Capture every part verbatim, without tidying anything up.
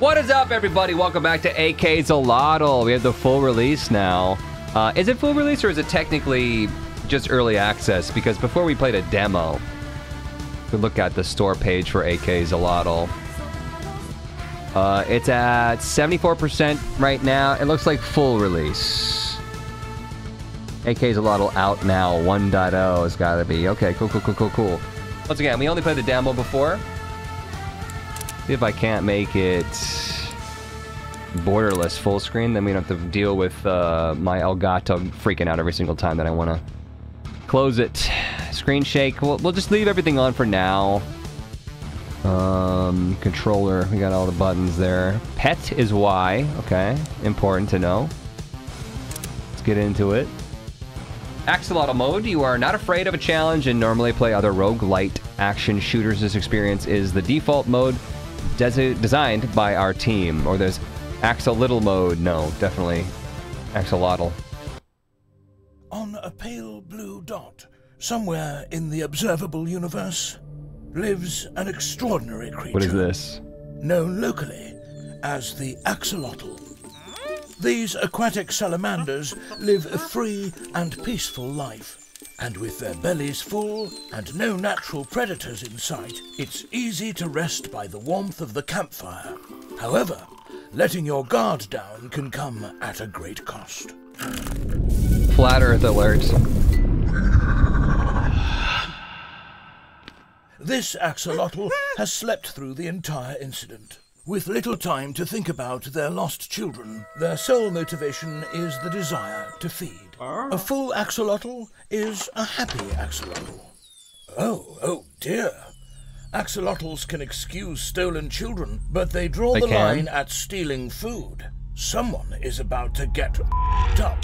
What is up, everybody? Welcome back to A K Xolotl. We have the full release now. Uh, is it full release or is it technically just early access? Because before we played a demo. If we look at the store page for A K Xolotl. Uh, it's at seventy-four percent right now. It looks like full release. A K Xolotl out now. one point oh has got to be. Okay, cool, cool, cool, cool, cool. Once again, we only played the demo before. See if I can't make it borderless full screen, then we don't have to deal with uh, my Elgato freaking out every single time that I want to close it. Screen shake. We'll, we'll just leave everything on for now. Um, controller. We got all the buttons there. Pet is Y. Okay. Important to know. Let's get into it. Axolotl mode. You are not afraid of a challenge and normally play other roguelite action shooters. This experience is the default mode. Desi designed by our team. Or there's Axolotl mode. No, definitely Axolotl. On a pale blue dot, somewhere in the observable universe, lives an extraordinary creature. What is this? Known locally as the Axolotl. These aquatic salamanders live a free and peaceful life. And with their bellies full and no natural predators in sight, it's easy to rest by the warmth of the campfire. However, letting your guard down can come at a great cost. Flat Earth alert. This axolotl has slept through the entire incident. With little time to think about their lost children, their sole motivation is the desire to feed. A full axolotl is a happy axolotl. Oh, oh dear. Axolotls can excuse stolen children, but they draw they the can. line at stealing food. Someone is about to get f***ed up.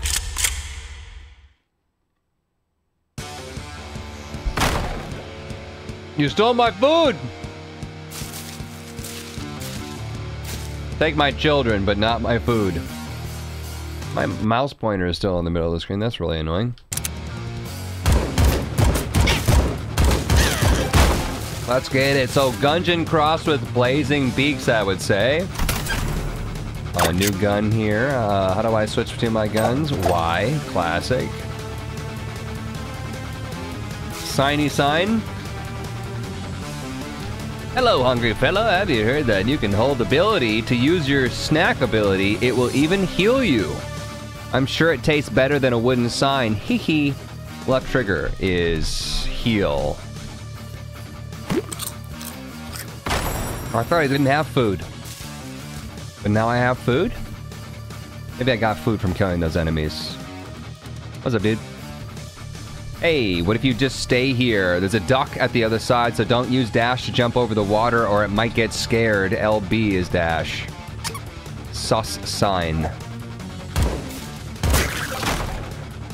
You stole my food! Take my children, but not my food. My mouse pointer is still in the middle of the screen. That's really annoying. Let's get it. So, Gungeon crossed with Blazing Beaks, I would say. Oh, a new gun here. Uh, how do I switch between my guns? Y. Classic. Signy sign. Hello, hungry fella. Have you heard that you can hold the ability to use your snack ability? It will even heal you. I'm sure it tastes better than a wooden sign. Hee hee. Left trigger is heal. I thought I didn't have food. But now I have food? Maybe I got food from killing those enemies. What's up, dude? Hey, what if you just stay here? There's a duck at the other side, so don't use dash to jump over the water or it might get scared. L B is dash. Sus sign.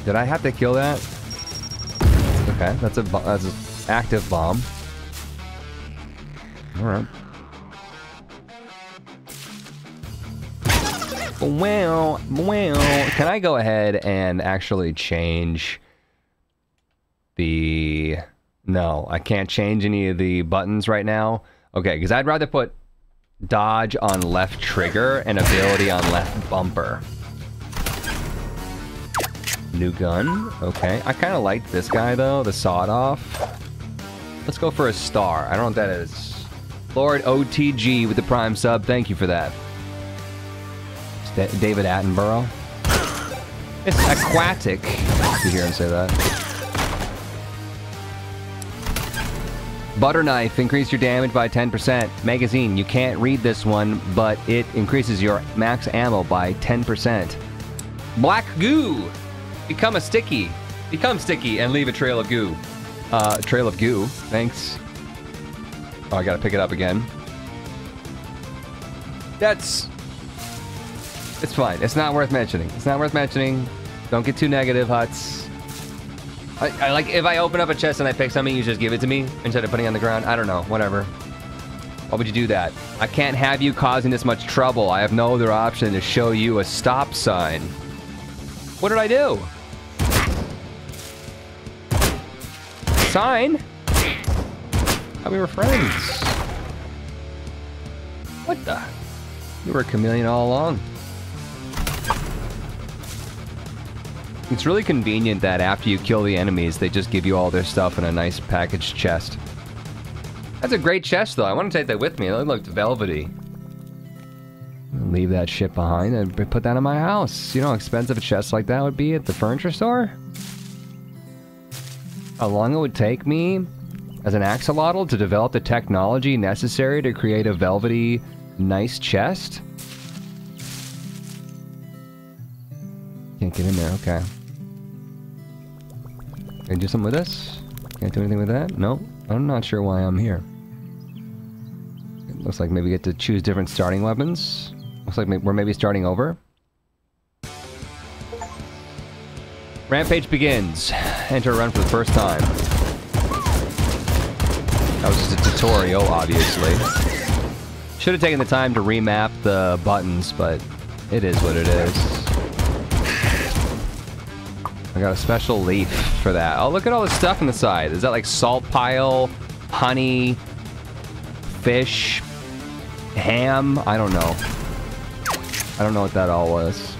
Did I have to kill that? Okay, that's a that's an active bomb. All right. Well, well, can I go ahead and actually change the... No, I can't change any of the buttons right now. Okay, because I'd rather put dodge on left trigger and ability on left bumper. New gun. Okay, I kind of like this guy, though. The sawed-off. Let's go for a star. I don't know what that is. Lord O T G with the prime sub. Thank you for that. It's David Attenborough. It's aquatic. You hear him say that. Butter knife, increase your damage by ten percent. Magazine, you can't read this one, but it increases your max ammo by ten percent. Black goo, become a sticky. Become sticky and leave a trail of goo. Uh, trail of goo, thanks. Oh, I gotta pick it up again. That's... It's fine, it's not worth mentioning. It's not worth mentioning. Don't get too negative, Huts. I, I like, if I open up a chest and I pick something, you just give it to me instead of putting it on the ground. I don't know, whatever. Why would you do that? I can't have you causing this much trouble. I have no other option to show you a stop sign. What did I do? Sign? I thought we were friends. What the? You were a chameleon all along. It's really convenient that after you kill the enemies, they just give you all their stuff in a nice packaged chest. That's a great chest, though. I want to take that with me. It looked velvety. Leave that shit behind and put that in my house. You know how expensive a chest like that would be at the furniture store? How long it would take me as an axolotl to develop the technology necessary to create a velvety, nice chest? Can't get in there, okay. Can I do something with this? Can't do anything with that? Nope. I'm not sure why I'm here. It looks like maybe we get to choose different starting weapons. Looks like we're maybe starting over. Rampage begins. Enter a run for the first time. That was just a tutorial, obviously. Should have taken the time to remap the buttons, but it is what it is. I got a special leaf for that. Oh, look at all this stuff on the side. Is that like salt pile, honey, fish, ham? I don't know. I don't know what that all was.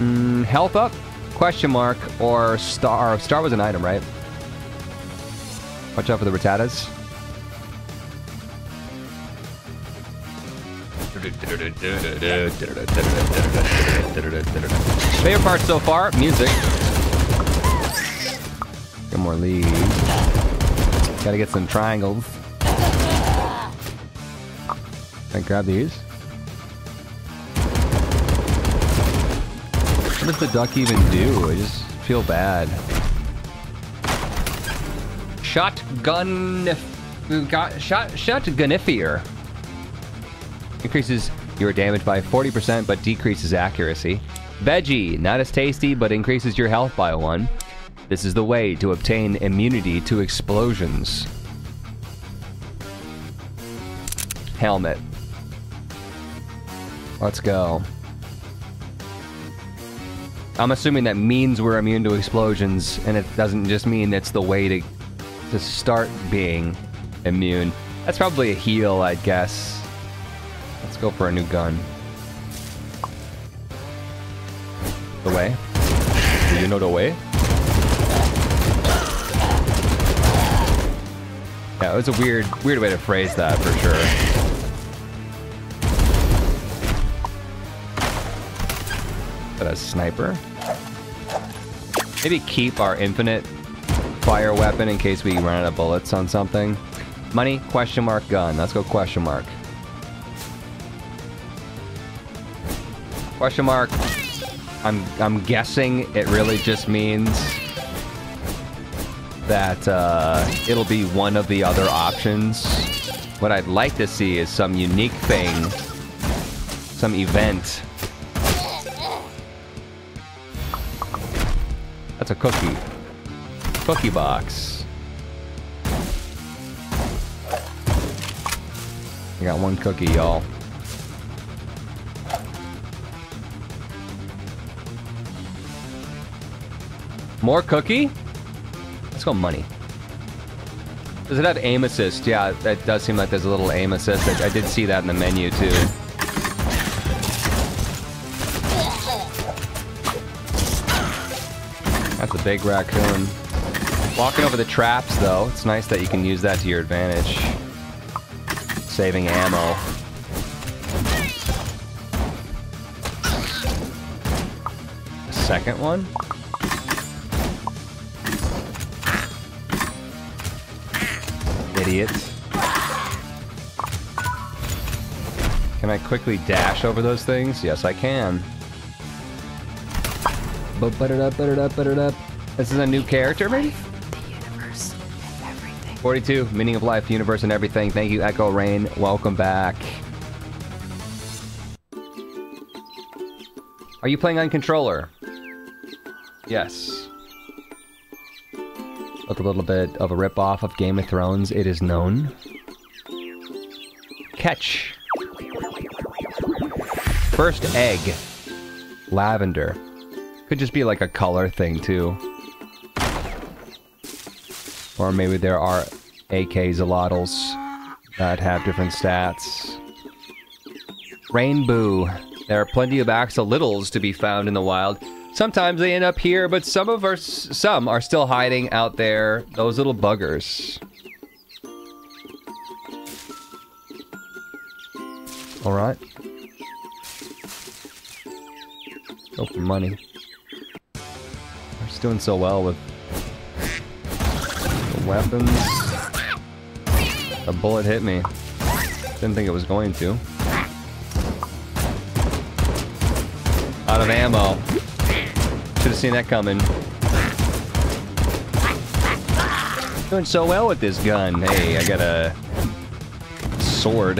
Mm, health up? Question mark or star? Star was an item, right? Watch out for the Brotatas. Favorite part so far? Music. Get more leaves. Gotta get some triangles. Can I grab these? What does the duck even do? I just feel bad. Shotgun... Shot, shotgunifier. Increases your damage by forty percent, but decreases accuracy. Veggie. Not as tasty, but increases your health by one. This is the way to obtain immunity to explosions. Helmet. Let's go. I'm assuming that means we're immune to explosions, and it doesn't just mean it's the way to to start being immune. That's probably a heal, I guess. Let's go for a new gun. The way? Do you know the way? Yeah, it was a weird, weird way to phrase that for sure. A sniper. Maybe keep our infinite fire weapon in case we run out of bullets on something. Money, question mark, gun. Let's go question mark. Question mark. I'm I'm guessing it really just means that uh, it'll be one of the other options. What I'd like to see is some unique thing, some event. That's a cookie. Cookie box. I got one cookie, y'all. More cookie? Let's go money. Does it have aim assist? Yeah, that does seem like there's a little aim assist. I, I did see that in the menu, too. That's a big raccoon. Walking over the traps, though. It's nice that you can use that to your advantage. Saving ammo. The second one? Idiot. Can I quickly dash over those things? Yes, I can. But butter it up, butter it up, butter it up. This is a new character, maybe? forty-two, meaning of life, universe, and everything. Thank you, Echo Rain. Welcome back. Are you playing on controller? Yes. Look a little bit of a ripoff of Game of Thrones, it is known. Catch. First egg. Lavender. Could just be like a color thing too. Or maybe there are A K-Xolotls that have different stats. Rainbow. There are plenty of axolotls to be found in the wild. Sometimes they end up here, but some of our, some are still hiding out there. Those little buggers. All right. Go for money. We're just doing so well with the weapons. A bullet hit me. Didn't think it was going to. Out of ammo. Should have seen that coming. Doing so well with this gun. Hey, I got a sword.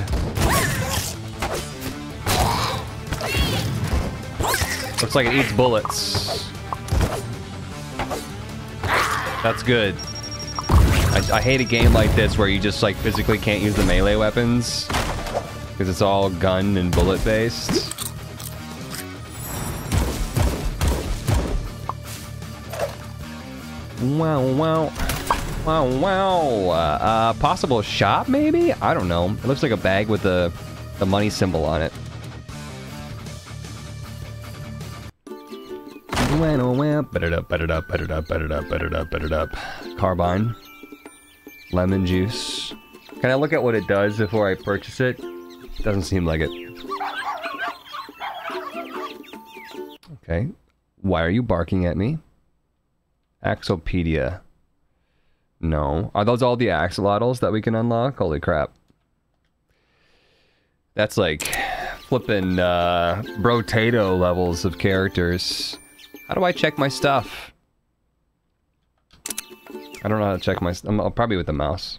Looks like it eats bullets. That's good. I, I hate a game like this where you just like physically can't use the melee weapons because it's all gun and bullet based. Wow, wow, wow, wow. Uh, possible shop maybe? I don't know. It looks like a bag with the the money symbol on it. Better up, better up, better up, better up, better up, better up. Carbine, lemon juice. Can I look at what it does before I purchase it? Doesn't seem like it. Okay. Why are you barking at me? Axopedia. No. Are those all the axolotls that we can unlock? Holy crap. That's like flipping uh, Brotato levels of characters. How do I check my stuff? I don't know how to check my stuff. I'm probably with the mouse.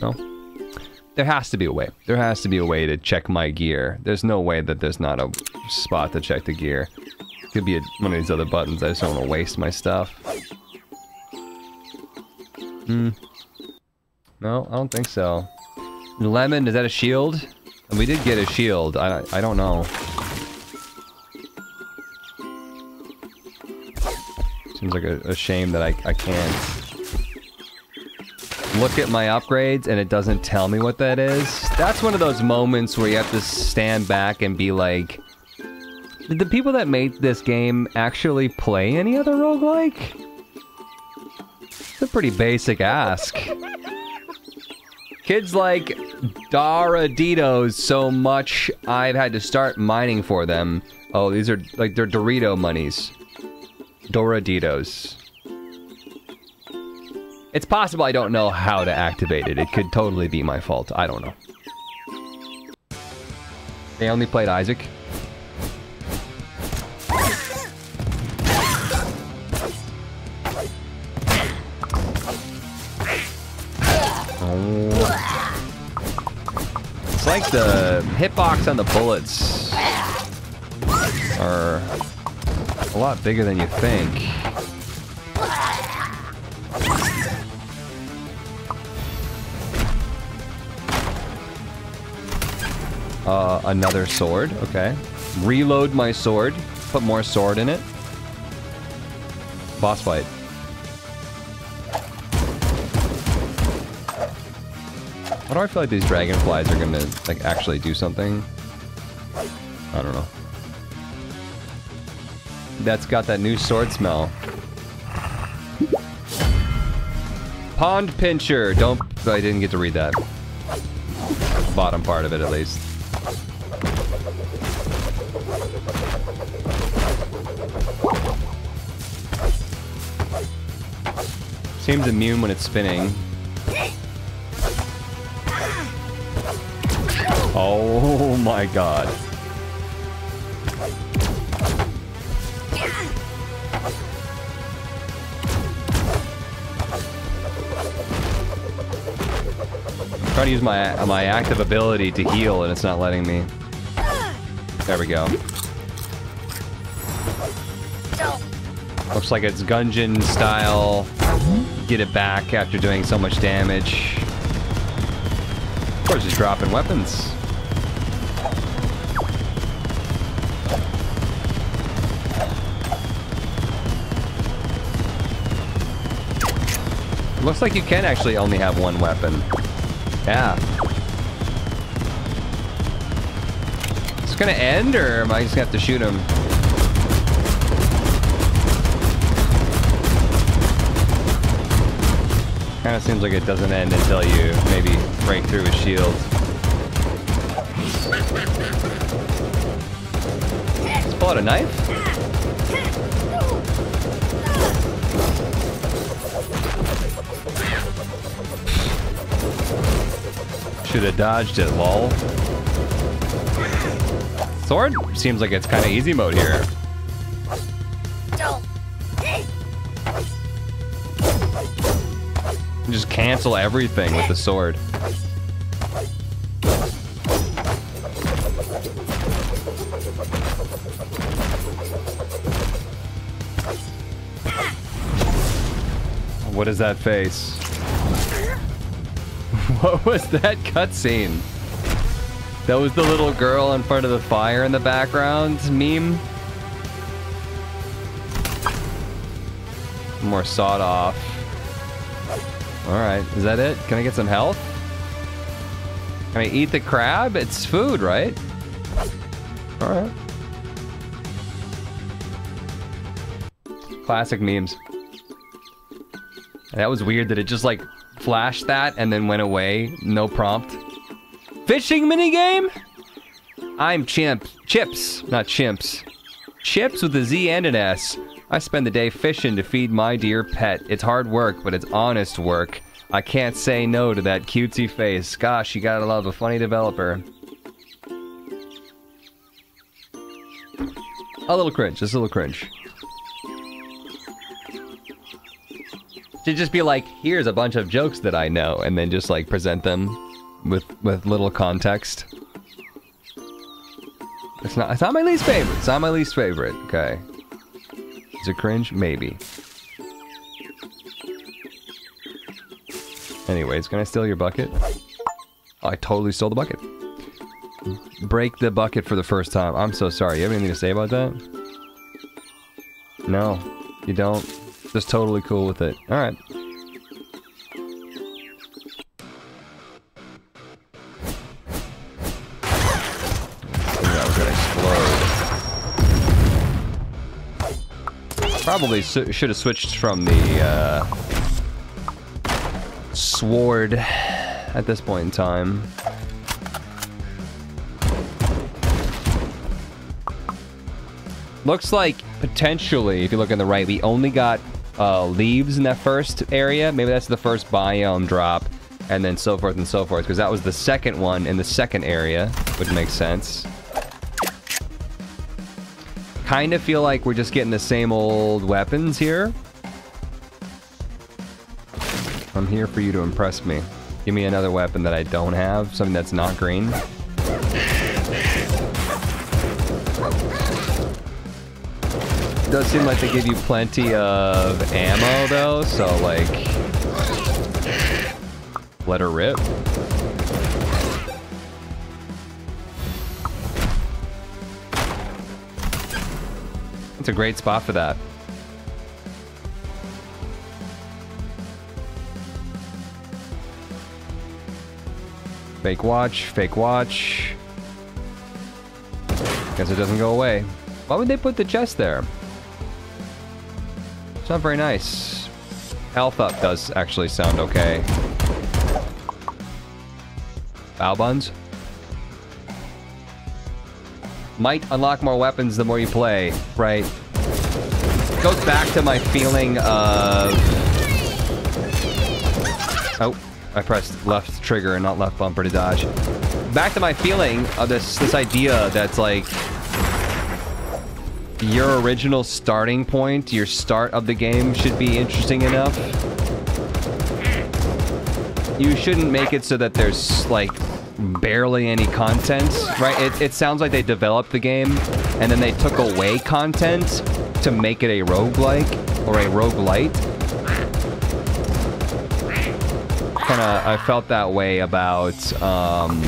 No? There has to be a way. There has to be a way to check my gear. There's no way that there's not a spot to check the gear. Could be a, one of these other buttons. I just don't want to waste my stuff. Hmm. No, I don't think so. Lemon, is that a shield? We did get a shield. I, I don't know. Seems like a, a shame that I, I can't look at my upgrades and it doesn't tell me what that is. That's one of those moments where you have to stand back and be like, did the people that made this game actually play any other roguelike? It's a pretty basic ask. Kids like Doraditos so much, I've had to start mining for them. Oh, these are, like, they're Dorito monies. Doraditos. It's possible I don't know how to activate it. It could totally be my fault. I don't know. They only played Isaac. It's like the hitbox on the bullets are a lot bigger than you think. Uh, another sword, okay. Reload my sword, put more sword in it. Boss fight. Why do I feel like these dragonflies are gonna, like, actually do something? I don't know. That's got that new sword smell. Pond pincher! Don't... I didn't get to read that. Bottom part of it, at least. Seems immune when it's spinning. Oh my god. I'm trying to use my my active ability to heal and it's not letting me. There we go. Looks like it's Gungeon style. Get it back after doing so much damage. Of course, just dropping weapons. Looks like you can actually only have one weapon. Yeah. It's gonna end, or am I just gonna have to shoot him? Kinda seems like it doesn't end until you maybe break through his shield. Let's pull out a knife. Should have dodged it, lol. Sword? Seems like it's kinda easy mode here. Just cancel everything with the sword. What is that face? What was that cutscene? That was the little girl in front of the fire in the background meme? More sawed off. Alright, is that it? Can I get some health? Can I eat the crab? It's food, right? Alright. Classic memes. That was weird that it just like flashed that and then went away. No prompt. Fishing minigame? I'm Chimp. Chips, not chimps. Chips with a Z and an S. I spend the day fishing to feed my dear pet. It's hard work, but it's honest work. I can't say no to that cutesy face. Gosh, you gotta love a funny developer. A little cringe, just a little cringe. To just be like, here's a bunch of jokes that I know, and then just like present them with with little context. It's not, it's not my least favorite. It's not my least favorite. Okay. Is it cringe? Maybe. Anyways, can I steal your bucket? Oh, I totally stole the bucket. Break the bucket for the first time. I'm so sorry. You have anything to say about that? No, you don't. Just totally cool with it. Alright. Probably should have switched from the uh, sword at this point in time. Looks like potentially, if you look on the right, we only got uh, leaves in that first area. Maybe that's the first biome drop, and then so forth and so forth, because that was the second one in the second area, which makes sense. Kind of feel like we're just getting the same old weapons here. I'm here for you to impress me. Give me another weapon that I don't have, something that's not green. It does seem like they give you plenty of ammo though, so like, let her rip. It's a great spot for that. Fake watch, fake watch. Guess it doesn't go away. Why would they put the chest there? It's not very nice. Health up does actually sound okay. Bow buns? Might unlock more weapons the more you play, right? Goes back to my feeling of... Oh, I pressed left trigger and not left bumper to dodge. Back to my feeling of this, this idea that's like... Your original starting point, your start of the game should be interesting enough. You shouldn't make it so that there's like... barely any content, right? It, it sounds like they developed the game and then they took away content to make it a roguelike or a roguelite. Kinda, I felt that way about, um...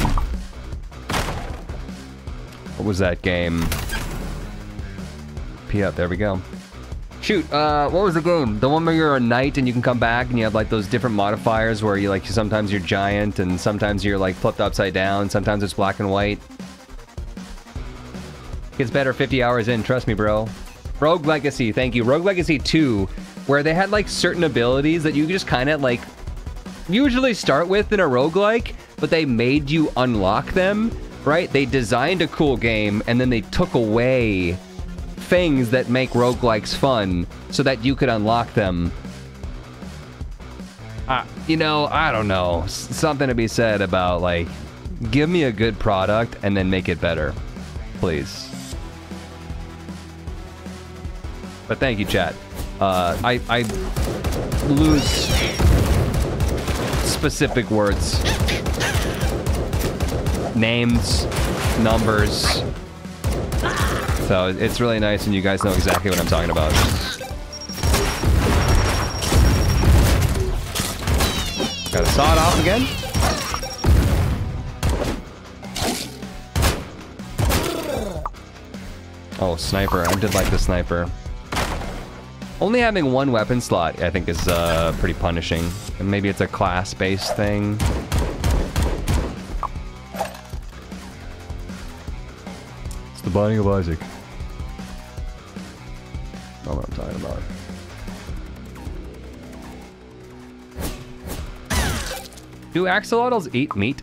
what was that game? P up, there we go. Shoot, uh, what was the game? The one where you're a knight and you can come back and you have like those different modifiers where you like sometimes you're giant and sometimes you're like flipped upside down. Sometimes it's black and white. Gets better fifty hours in, trust me, bro. Rogue Legacy, thank you. Rogue Legacy two, where they had like certain abilities that you just kind of like usually start with in a roguelike, but they made you unlock them, right? They designed a cool game and then they took away things that make roguelikes fun so that you could unlock them. Uh, you know, I don't know. S something to be said about like, give me a good product and then make it better, please. But thank you, chat. Uh, I, I lose specific words. Names, numbers. So it's really nice and you guys know exactly what I'm talking about. Gotta saw it off again. Oh, sniper. I did like the sniper. Only having one weapon slot, I think, is uh, pretty punishing. And maybe it's a class-based thing. It's the Binding of Isaac. That's not what I'm talking about. Do axolotls eat meat?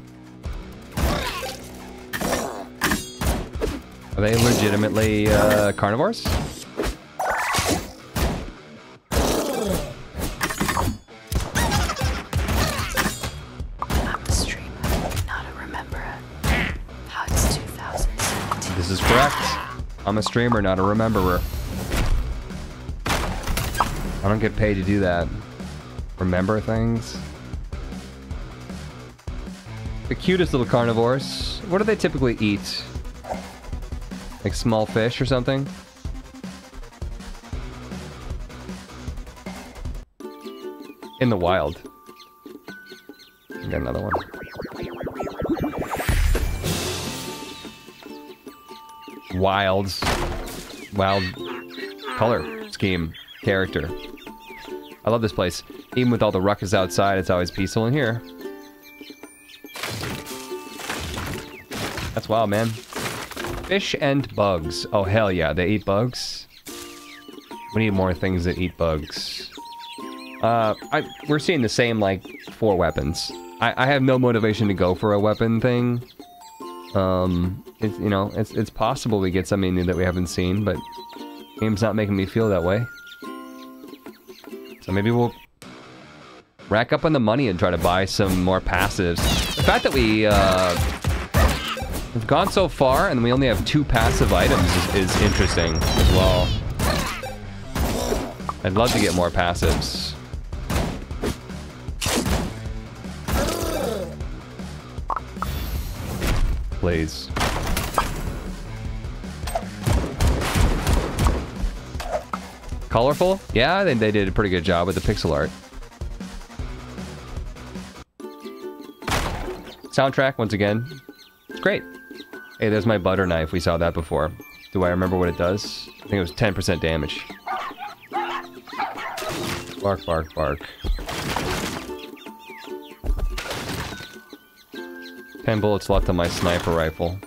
Are they legitimately uh, carnivores? I'm a streamer, not a rememberer. I don't get paid to do that. Remember things? The cutest little carnivores. What do they typically eat? Like small fish or something? In the wild. I got another one. Wilds, wild color scheme, character. I love this place. Even with all the ruckus outside, it's always peaceful in here. That's wild, man. Fish and bugs. Oh, hell yeah. They eat bugs? We need more things that eat bugs. Uh, I, we're seeing the same, like, four weapons. I, I have no motivation to go for a weapon thing. Um, it's, you know, it's, it's possible we get something new that we haven't seen, but the game's not making me feel that way. So maybe we'll rack up on the money and try to buy some more passives. The fact that we, uh, we've gone so far and we only have two passive items is, is interesting as well. I'd love to get more passives. Please. Colorful? Yeah, I think they did a pretty good job with the pixel art. Soundtrack, once again. It's great. Hey, there's my butter knife. We saw that before. Do I remember what it does? I think it was ten percent damage. Bark, bark, bark. Ten bullets left on my sniper rifle.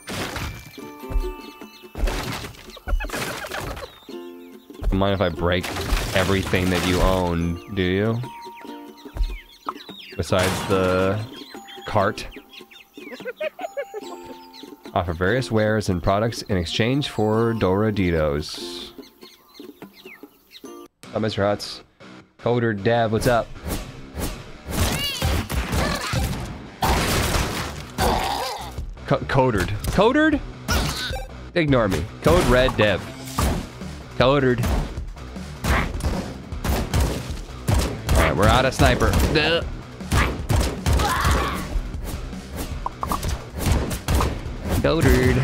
Don't mind if I break everything that you own, do you? Besides the cart. Offer various wares and products in exchange for Doraditos. What's up, Mister Hots? Coder Dev, what's up? Co codered. Codered? Ignore me. Code Red Dev. Codered. Alright, we're out of sniper. Duh. Codered.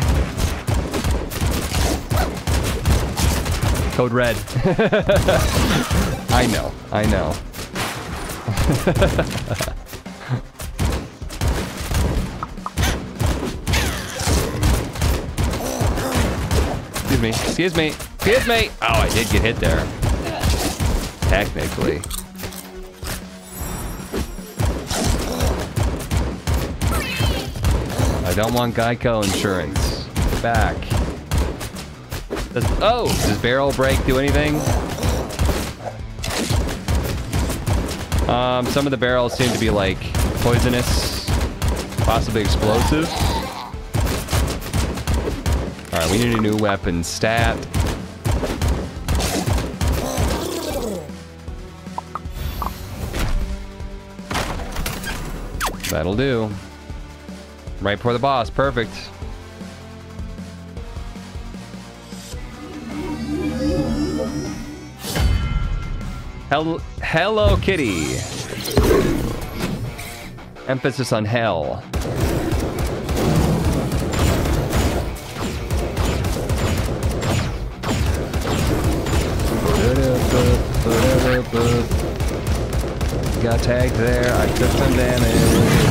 Code Red. I know. I know. Excuse me. Excuse me. Excuse me. Oh, I did get hit there. technically. I don't want Geico insurance. Get back. Does, oh, does barrel brake do anything? Um, some of the barrels seem to be like poisonous, possibly explosive. All right, we need a new weapon stat. That'll do. Right before the boss, perfect. Hello, Hello Kitty. Emphasis on hell. Got tagged there. I took some damage.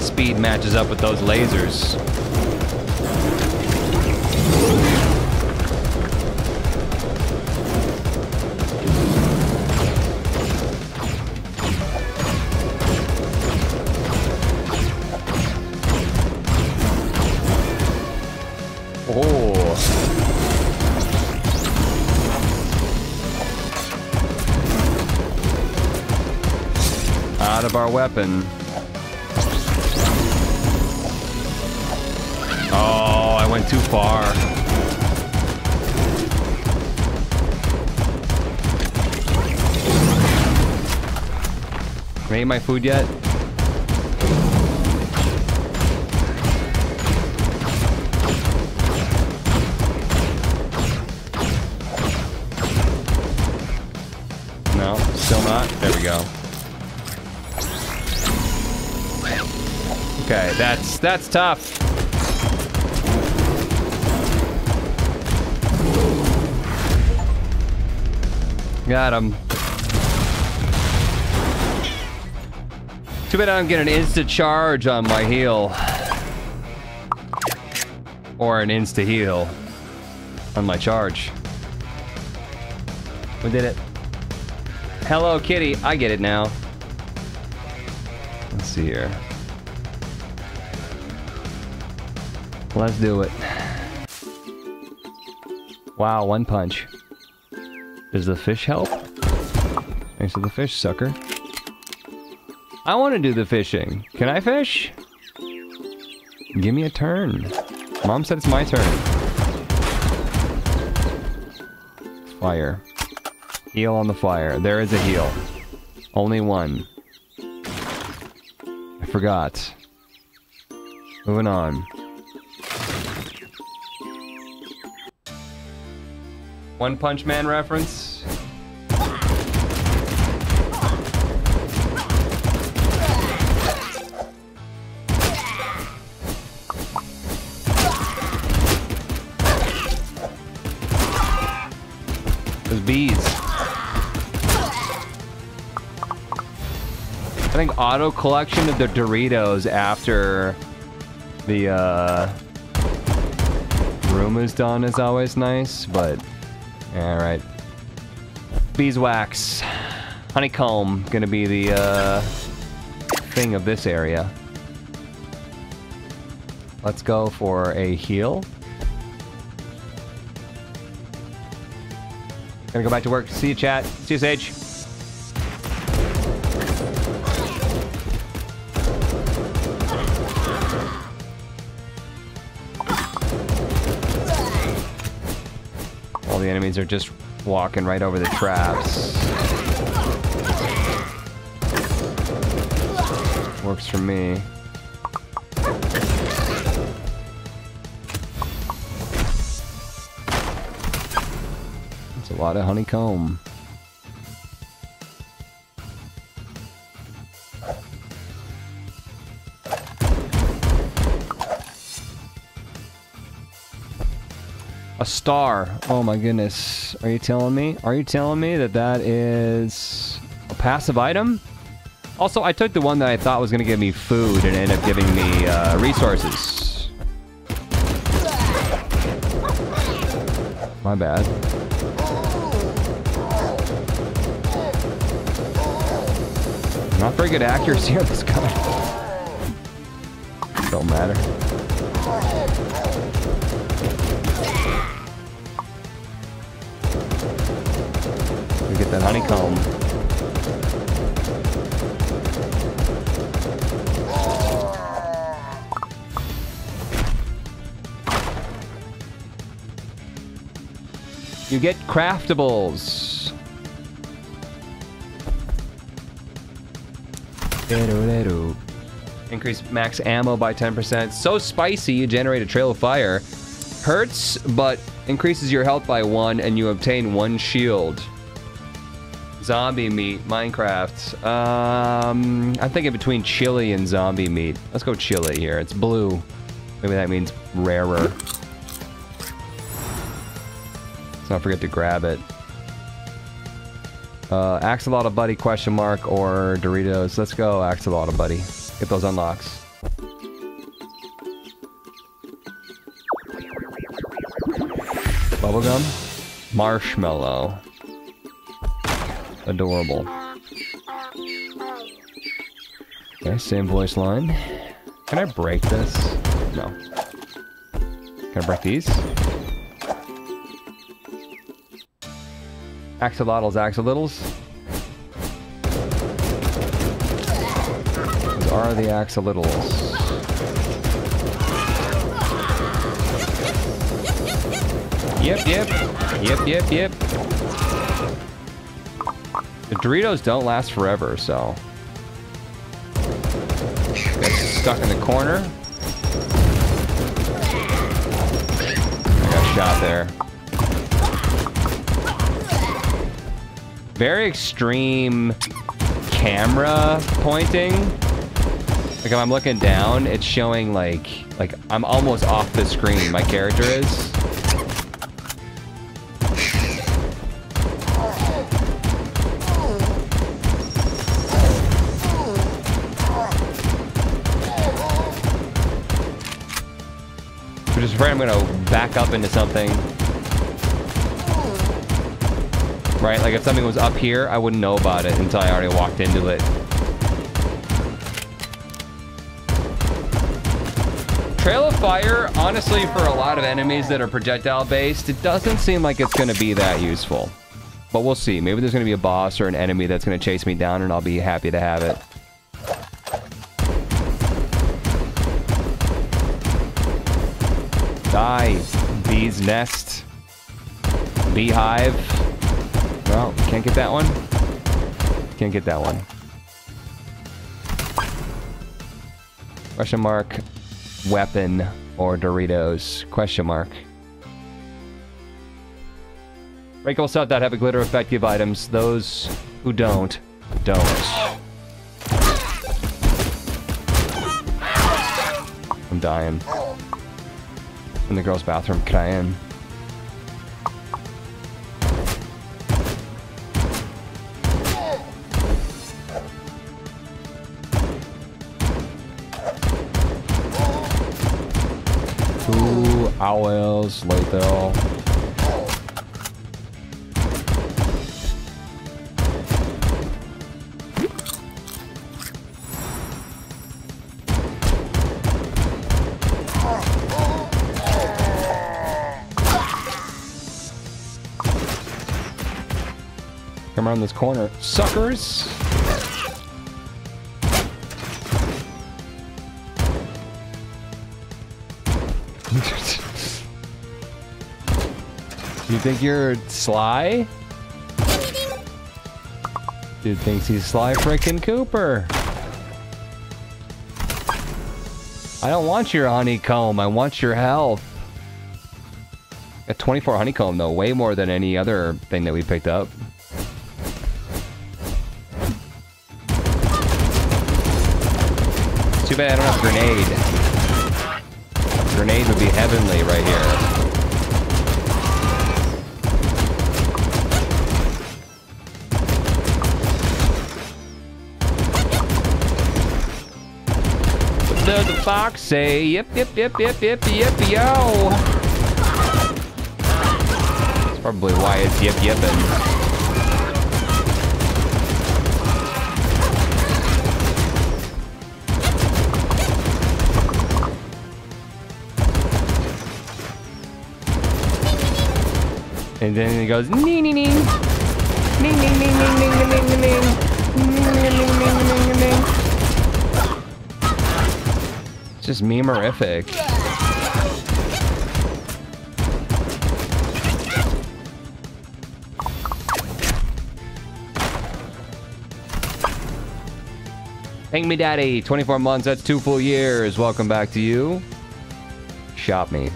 Speed matches up with those lasers. Oh. Out of our weapon. Too far. Can I eat my food yet? No, still not. There we go. Okay, that's that's tough. Got him. Too bad I don't get an insta charge on my heal. Or an insta heal on my charge. We did it. Hello Kitty, I get it now. Let's see here. Let's do it. Wow, one punch. Does the fish help? Thanks to the fish, sucker. I want to do the fishing. Can I fish? Give me a turn. Mom said it's my turn. Fire. Heal on the fire. There is a heal. Only one. I forgot. Moving on. One Punch Man reference. Those bees. I think auto collection of the Doritos after the uh, room is done is always nice, but. Alright. Beeswax. Honeycomb. Gonna be the, uh... thing of this area. Let's go for a heal. Gonna go back to work. See you, chat. See you, Sage. The enemies are just walking right over the traps. Works for me. That's a lot of honeycomb. A star. Oh my goodness. Are you telling me? Are you telling me that that is a passive item? Also, I took the one that I thought was going to give me food and ended up giving me uh, resources. My bad. Not very good accuracy on this gun. Don't matter. We get that honeycomb. You get craftables. Increase max ammo by ten percent. So spicy, you generate a trail of fire. Hurts, but increases your health by one, and you obtain one shield. Zombie meat, Minecraft. Um, I'm thinking between chili and zombie meat. Let's go chili here. It's blue. Maybe that means rarer. Don't forget to grab it. Uh, Axolotl buddy question mark or Doritos. Let's go Axolotl buddy. Get those unlocks. Bubblegum. Marshmallow. Adorable. Okay, same voice line. Can I break this? No. Can I break these? Axolotls, axolotls. Those are the axolotls. Yep, yep. Yep, yep, yep. The Doritos don't last forever, so. That's stuck in the corner. I got shot there. Very extreme camera pointing. Like if I'm looking down, it's showing like like I'm almost off the screen. My character is. I'm just afraid I'm gonna back up into something. Right, like if something was up here, I wouldn't know about it until I already walked into it. Trail of Fire, honestly, for a lot of enemies that are projectile-based, it doesn't seem like it's going to be that useful. But we'll see. Maybe there's going to be a boss or an enemy that's going to chase me down, and I'll be happy to have it. Die. Bee's nest. Beehive. Well, can't get that one. Can't get that one. Question mark, weapon or Doritos? Question mark. Breakable stuff that have a glitter effect give items. Those who don't, don't. I'm dying. In the girls' bathroom, crying. Owls, Lothal. Come around this corner, suckers. You think you're Sly? Dude thinks he's Sly frickin' Cooper. I don't want your honeycomb, I want your health. Got twenty-four honeycomb though, way more than any other thing that we picked up. Too bad I don't have grenade. Grenade would be heavenly right here. does the fox say? Yep, yep, yep, yep, yep, yep, yo. That's probably why it's yip yipping. And then it goes nee nee nee. Nee nee nee nee nee nee nee nee nee. Nee nee nee. It's just memorific. Thank me daddy, twenty-four months, that's two full years. Welcome back to you. Shop me.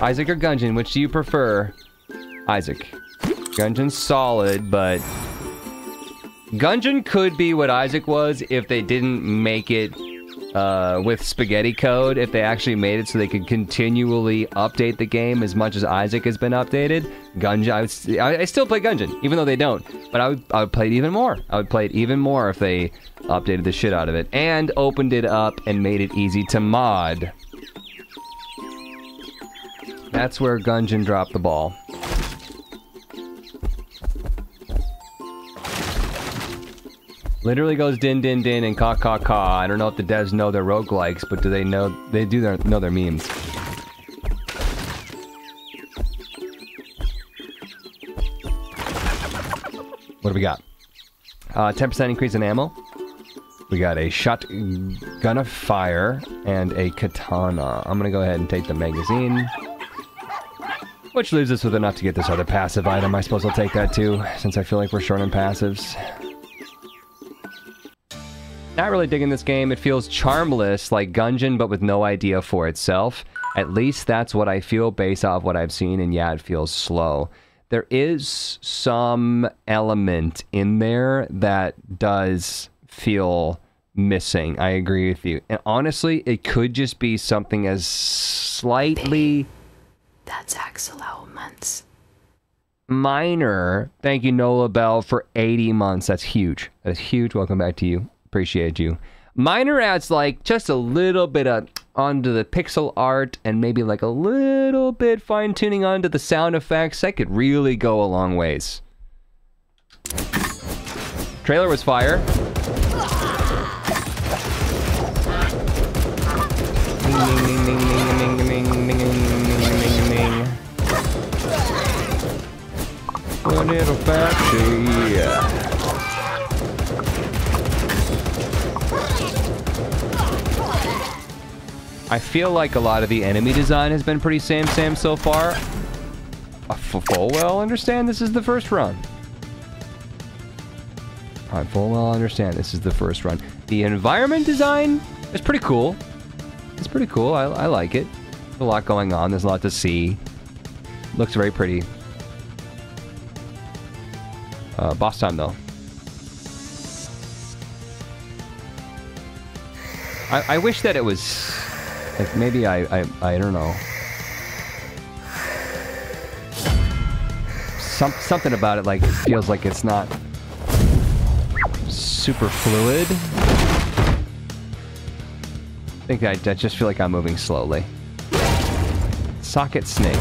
Isaac or Gungeon, which do you prefer? Isaac. Gungeon's solid, but... Gungeon could be what Isaac was if they didn't make it uh, with spaghetti code. If they actually made it so they could continually update the game as much as Isaac has been updated. Gungeon, I, would, I, I still play Gungeon, even though they don't. But I would, I would play it even more. I would play it even more if they updated the shit out of it. And opened it up and made it easy to mod. That's where Gungeon dropped the ball. Literally goes din din din and caw caw caw. I don't know if the devs know their roguelikes, but do they know they do their, know their memes? What do we got? Uh, ten percent increase in ammo. We got a shotgun of fire and a katana. I'm gonna go ahead and take the magazine. Which leaves us with enough to get this other passive item. I suppose I'll take that too, since I feel like we're short on passives. Not really digging this game. It feels charmless, like Gungeon, but with no idea for itself. At least that's what I feel based off what I've seen, and yeah, it feels slow. There is some element in there that does feel missing. I agree with you. And honestly, it could just be something as slightly... That's Axel months. Minor. Thank you, Nola Bell, for eighty months. That's huge. That's huge. Welcome back to you. Appreciate you. Minor adds like just a little bit of onto the pixel art and maybe like a little bit fine tuning onto the sound effects. That could really go a long ways. Trailer was fire. Ding, ding, ding, ding. One little factory. I feel like a lot of the enemy design has been pretty same same so far. I full well understand this is the first run. I full well understand this is the first run. The environment design is pretty cool. It's pretty cool. I, I like it. There's a lot going on. There's a lot to see. Looks very pretty. Uh, boss time, though. I, I wish that it was... Like, maybe I, I... I don't know. Some, something about it, like, it feels like it's not... super fluid. I think I, I just feel like I'm moving slowly. Socket snake.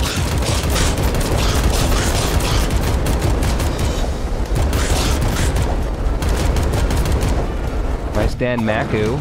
Nice Dan Maku.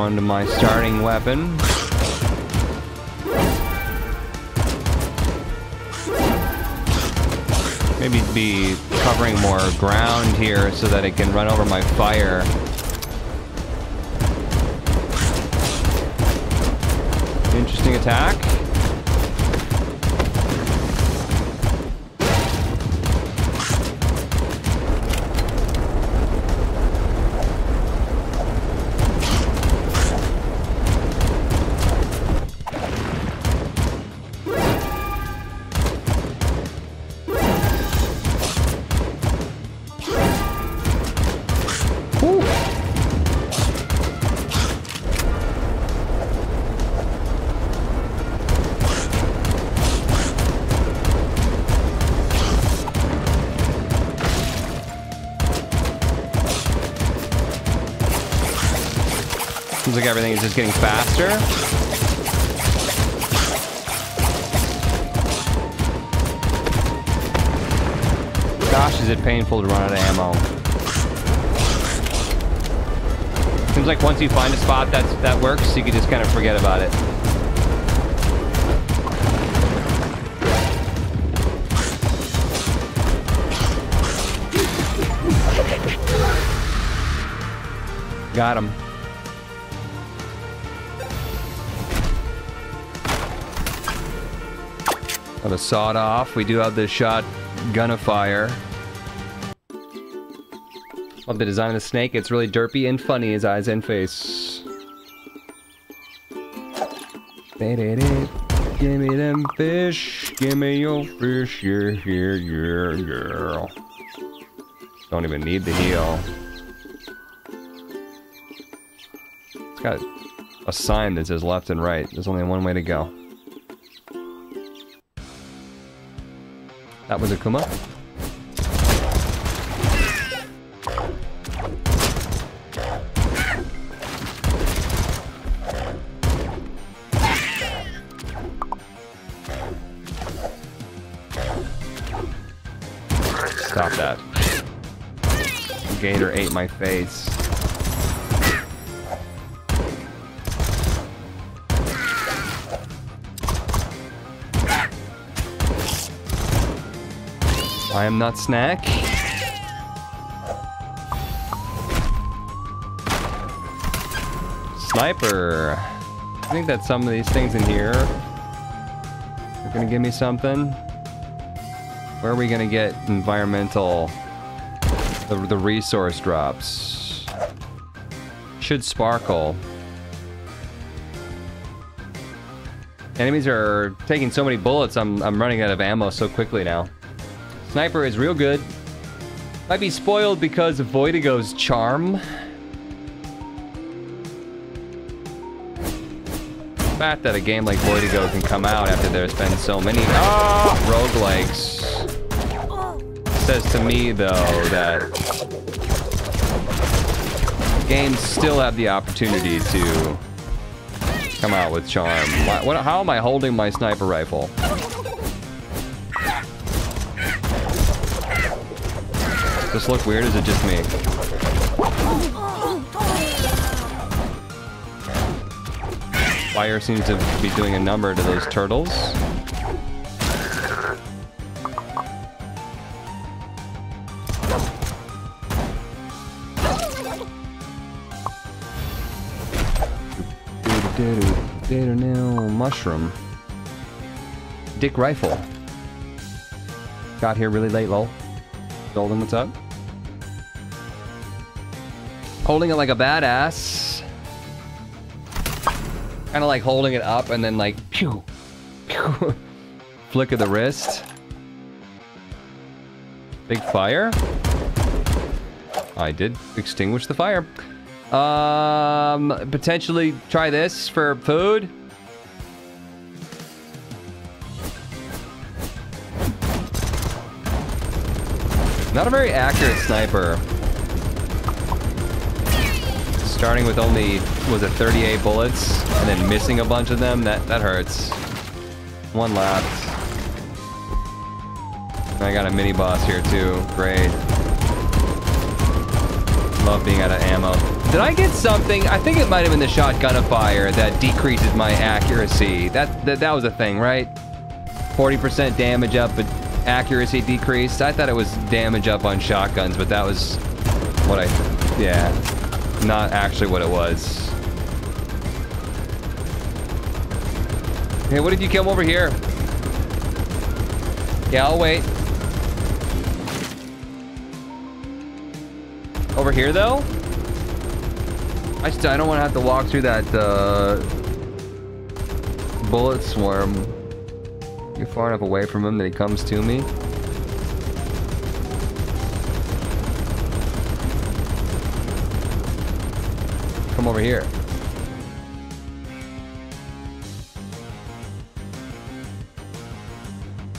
onto my starting weapon. Maybe be covering more ground here so that it can run over my fire. Interesting attack. Seems like everything is just getting faster. Gosh, is it painful to run out of ammo. Seems like once you find a spot that's, that works, you can just kind of forget about it. Got him. Got a sawed off. We do have this shotgun of fire. Love the design of the snake. It's really derpy and funny, his eyes and face. Give me them fish. Give me your fish. Yeah, yeah, yeah, yeah. Don't even need the heal. It's got a sign that says left and right. There's only one way to go. That was a Kuma. Stop that. Gator ate my face. I am not snack. Sniper. I think that some of these things in here are gonna give me something. Where are we gonna get environmental? The, the resource drops. Should sparkle. Enemies are taking so many bullets, I'm, I'm running out of ammo so quickly now. Sniper is real good. Might be spoiled because of Voidigo's charm. The fact that a game like Voidigo can come out after there's been so many oh, roguelikes says to me, though, that games still have the opportunity to come out with charm. Why, what, how am I holding my sniper rifle? Does this look weird, or is it just me? Fire seems to be doing a number to those turtles. Mushroom. Dick rifle. Got here really late, lol. Golden, what's up? Holding it like a badass. Kind of like holding it up and then like, pew, pew. Flick of the wrist. Big fire. I did extinguish the fire. Um, potentially try this for food. Not a very accurate sniper. Starting with only, was it thirty-eight bullets, and then missing a bunch of them, that, that hurts. One left. I got a mini-boss here too, great. Love being out of ammo. Did I get something? I think it might have been the shotgun of fire that decreases my accuracy. That that, that was a thing, right? forty percent damage up, but accuracy decreased. I thought it was damage up on shotguns, but that was what I... Yeah. Not actually what it was. Hey, what if you come over here? Yeah, I'll wait. Over here, though? I just, I don't want to have to walk through that, uh... bullet swarm. You're far enough away from him that he comes to me. Come over here.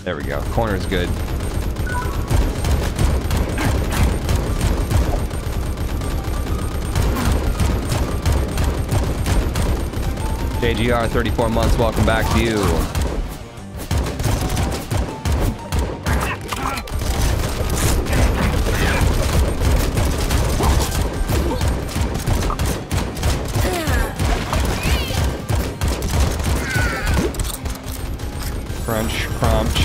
There we go. Corner's good. J G R, thirty-four months, welcome back to you. Crunch, crunch.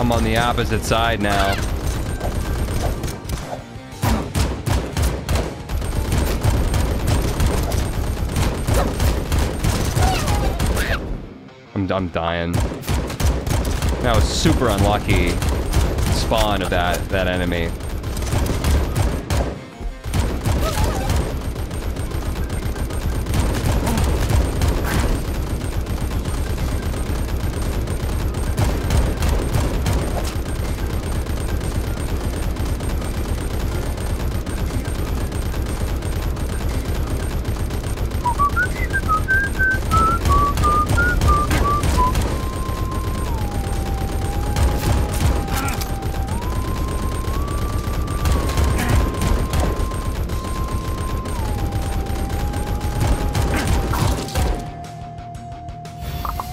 I'm on the opposite side now. I'm dying. That was super unlucky spawn of that that enemy.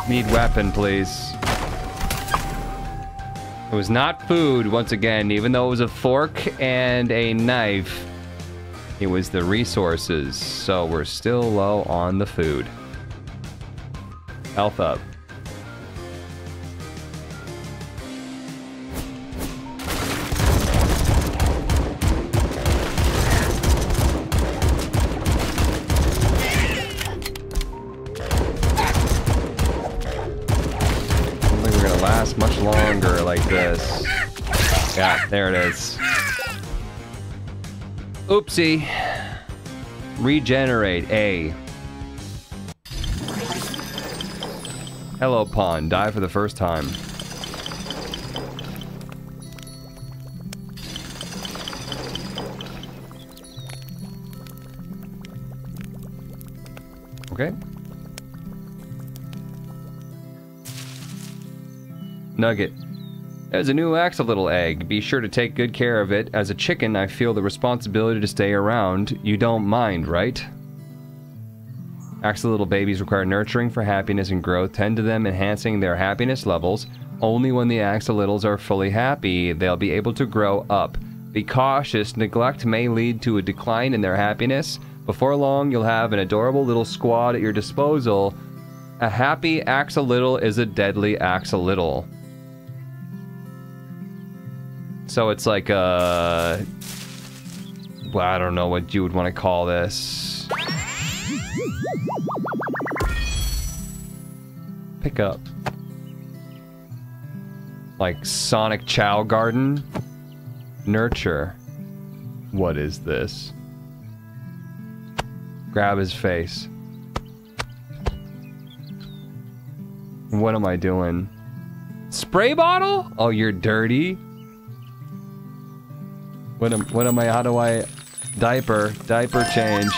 Need weapon, please. It was not food, once again, even though it was a fork and a knife. It was the resources, so we're still low on the food. Health up. Yeah, there it is. Oopsie. Regenerate A. Hello, pawn. Die for the first time. Okay. Nugget. As a new Axolotl egg, be sure to take good care of it. As a chicken, I feel the responsibility to stay around. You don't mind, right? Axolotl babies require nurturing for happiness and growth. Tend to them, enhancing their happiness levels. Only when the axolotls are fully happy, they'll be able to grow up. Be cautious. Neglect may lead to a decline in their happiness. Before long, you'll have an adorable little squad at your disposal. A happy axolotl is a deadly axolotl. So it's like a... Well, I don't know what you would want to call this. Pick up. Like Sonic Chow Garden? Nurture. What is this? Grab his face. What am I doing? Spray bottle? Oh, you're dirty? What am, what am I, how do I, diaper, diaper change.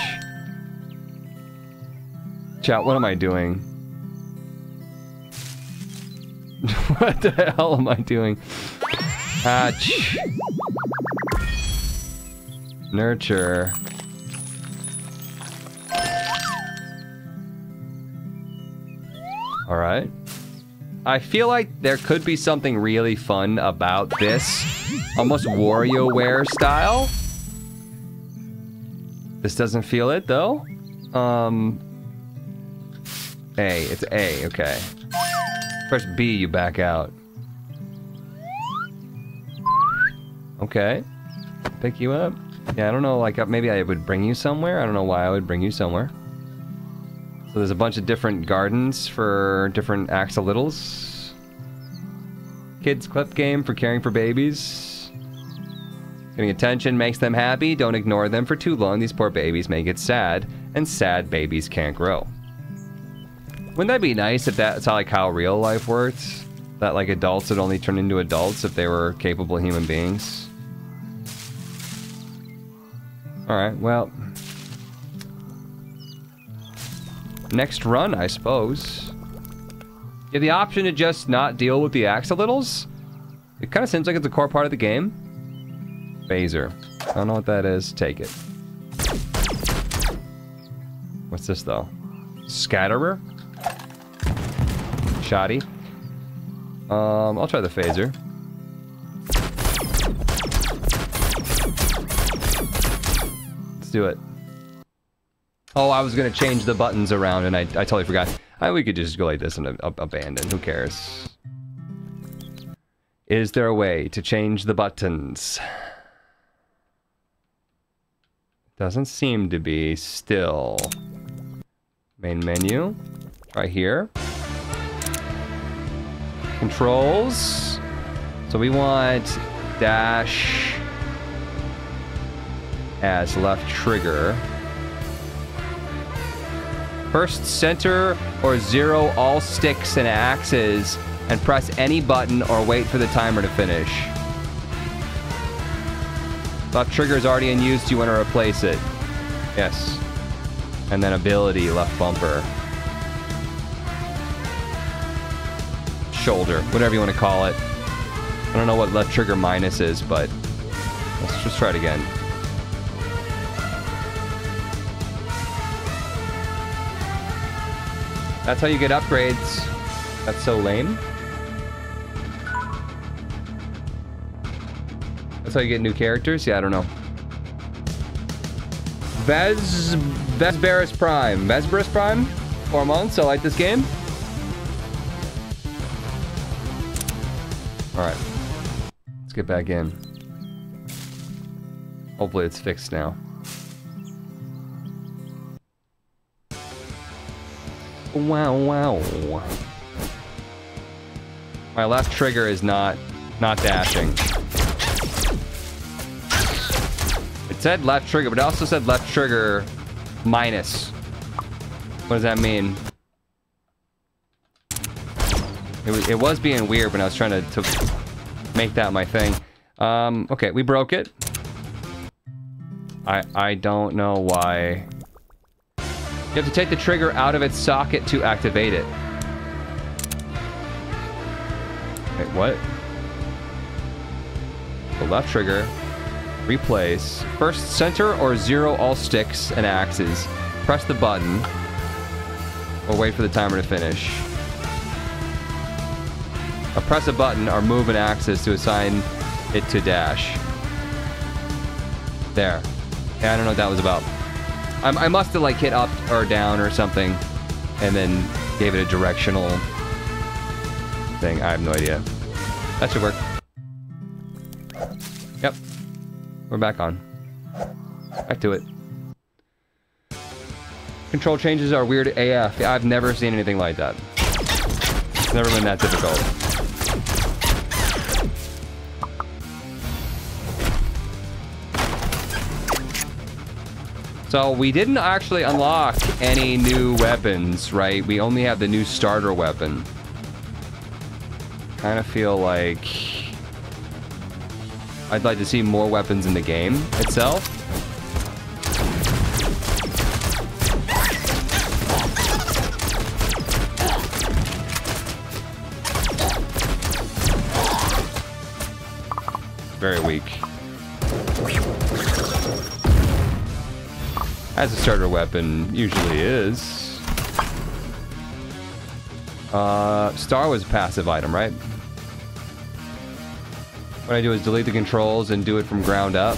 Chat, what am I doing? What the hell am I doing? Hatch. Nurture. Alright. I feel like there could be something really fun about this. Almost WarioWare style. This doesn't feel it, though. Um... A. It's A. Okay. Press B, you back out. Okay. Pick you up. Yeah, I don't know, like, maybe I would bring you somewhere? I don't know why I would bring you somewhere. So there's a bunch of different gardens for different Axolotls. Kids clip game for caring for babies. Giving attention makes them happy. Don't ignore them for too long. These poor babies may get sad, and sad babies can't grow. Wouldn't that be nice if that's how, like, how real life worked? That, like, adults would only turn into adults if they were capable human beings? Alright, well... next run, I suppose. You have the option to just not deal with the Axolotls? It kind of seems like it's a core part of the game. Phaser. I don't know what that is. Take it. What's this, though? Scatterer? Shoddy. Um, I'll try the phaser. Let's do it. Oh, I was gonna change the buttons around and I, I totally forgot. I, we could just go like this and ab abandon. Who cares? Is there a way to change the buttons? Doesn't seem to be still. Main menu. Right here. Controls. So we want dash as left trigger. First center or zero all sticks and axes and press any button or wait for the timer to finish. Left trigger is already in use. Do you want to replace it? Yes. And then ability left bumper. Shoulder, whatever you want to call it. I don't know what left trigger minus is, but let's just try it again. That's how you get upgrades. That's so lame. That's how you get new characters? Yeah, I don't know. Vez... Vesperus Prime. Vesperus Prime? Four months, I like this game. Alright, let's get back in. Hopefully it's fixed now. Wow, wow. My left trigger is not, not dashing. It said left trigger, but it also said left trigger minus. What does that mean? It was, it was being weird when I was trying to, to make that my thing. Um, okay, we broke it. I I don't know why. You have to take the trigger out of its socket to activate it. Wait, what? The left trigger. Replace. First center or zero all sticks and axes. Press the button. Or wait for the timer to finish. Or press a button or move an axis to assign it to dash. There. Yeah, I don't know what that was about. I, I must have like hit up or down or something and then gave it a directional thing. I have no idea. That should work. Yep. We're back on. Back to it. Control changes are weird A F. I've never seen anything like that. It's never been that difficult. So we didn't actually unlock any new weapons, right? We only have the new starter weapon. Kind of feel like I'd like to see more weapons in the game itself. Very weak. As a starter weapon usually is. Uh, star was a passive item, right? What I do is delete the controls and do it from ground up.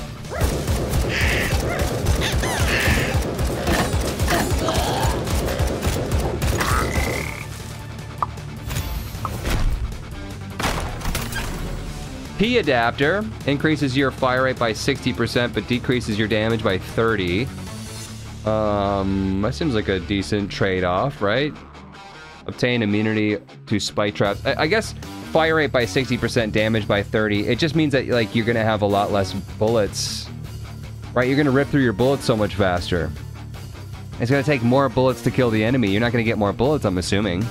P adapter increases your fire rate by sixty percent, but decreases your damage by thirty. Um, that seems like a decent trade-off, right? Obtain immunity to spike traps. I, I guess fire rate by sixty percent, damage by thirty. It just means that like you're gonna have a lot less bullets, right? You're gonna rip through your bullets so much faster. It's gonna take more bullets to kill the enemy. You're not gonna get more bullets, I'm assuming.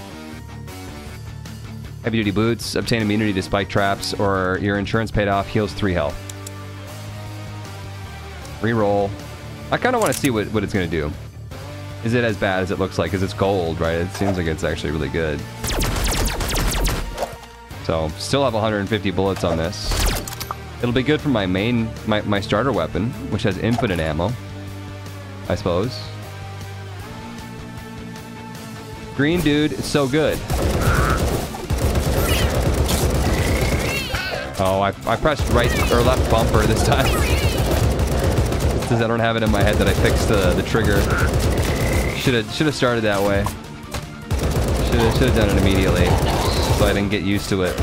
Heavy-duty boots, obtain immunity to spike traps, or your insurance paid off, heals three health. Reroll. I kind of want to see what, what it's going to do. Is it as bad as it looks like? Because it's gold, right? It seems like it's actually really good. So, still have one hundred fifty bullets on this. It'll be good for my main, my, my starter weapon, which has infinite ammo, I suppose. Green dude, it's so good. Oh, I, I pressed right or left bumper this time. Since I don't have it in my head that I fixed the, the trigger. Should have should have started that way. Should have should have done it immediately, so I didn't get used to it.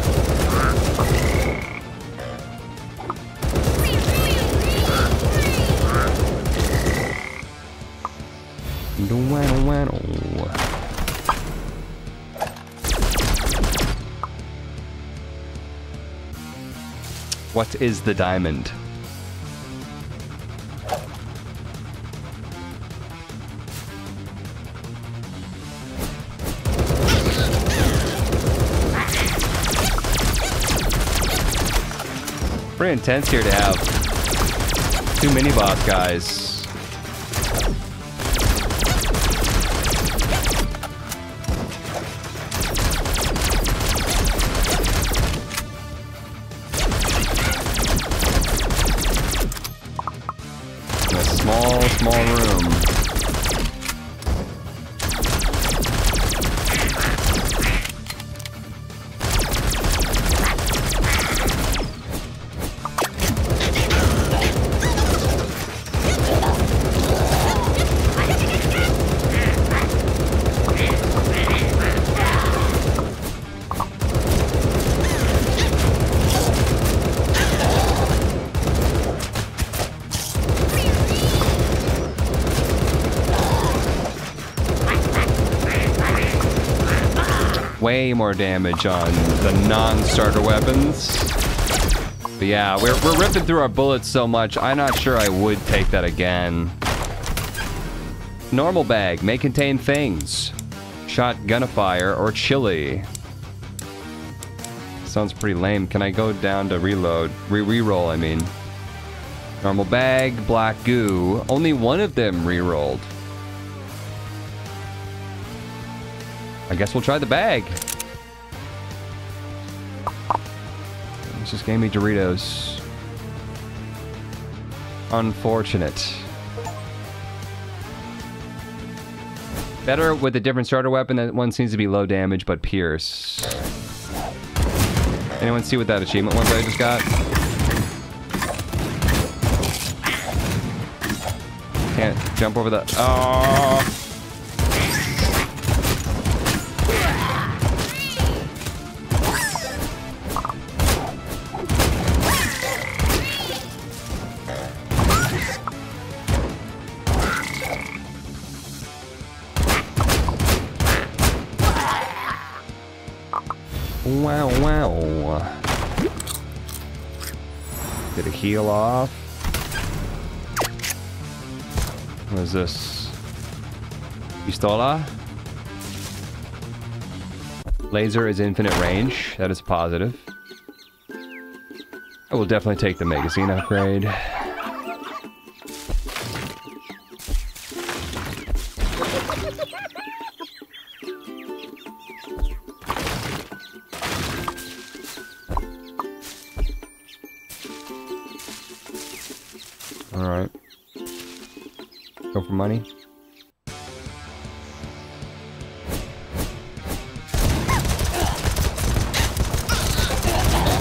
What is the diamond? Pretty intense here to have two mini boss guys. Small room. Way more damage on the non-starter weapons. But yeah, we're, we're ripping through our bullets so much, I'm not sure I would take that again. Normal bag may contain things. Shotgunfire or chili. Sounds pretty lame. Can I go down to reload? Re reroll, I mean. Normal bag, black goo. Only one of them rerolled. I guess we'll try the bag. This just gave me Doritos. Unfortunate. Better with a different starter weapon. That one seems to be low damage, but pierce. Anyone see what that achievement was I just got? Can't jump over the... Oh! Wow, wow. Get a heal off. What is this? Pistola? Laser is infinite range. That is positive. I will definitely take the magazine upgrade. Money.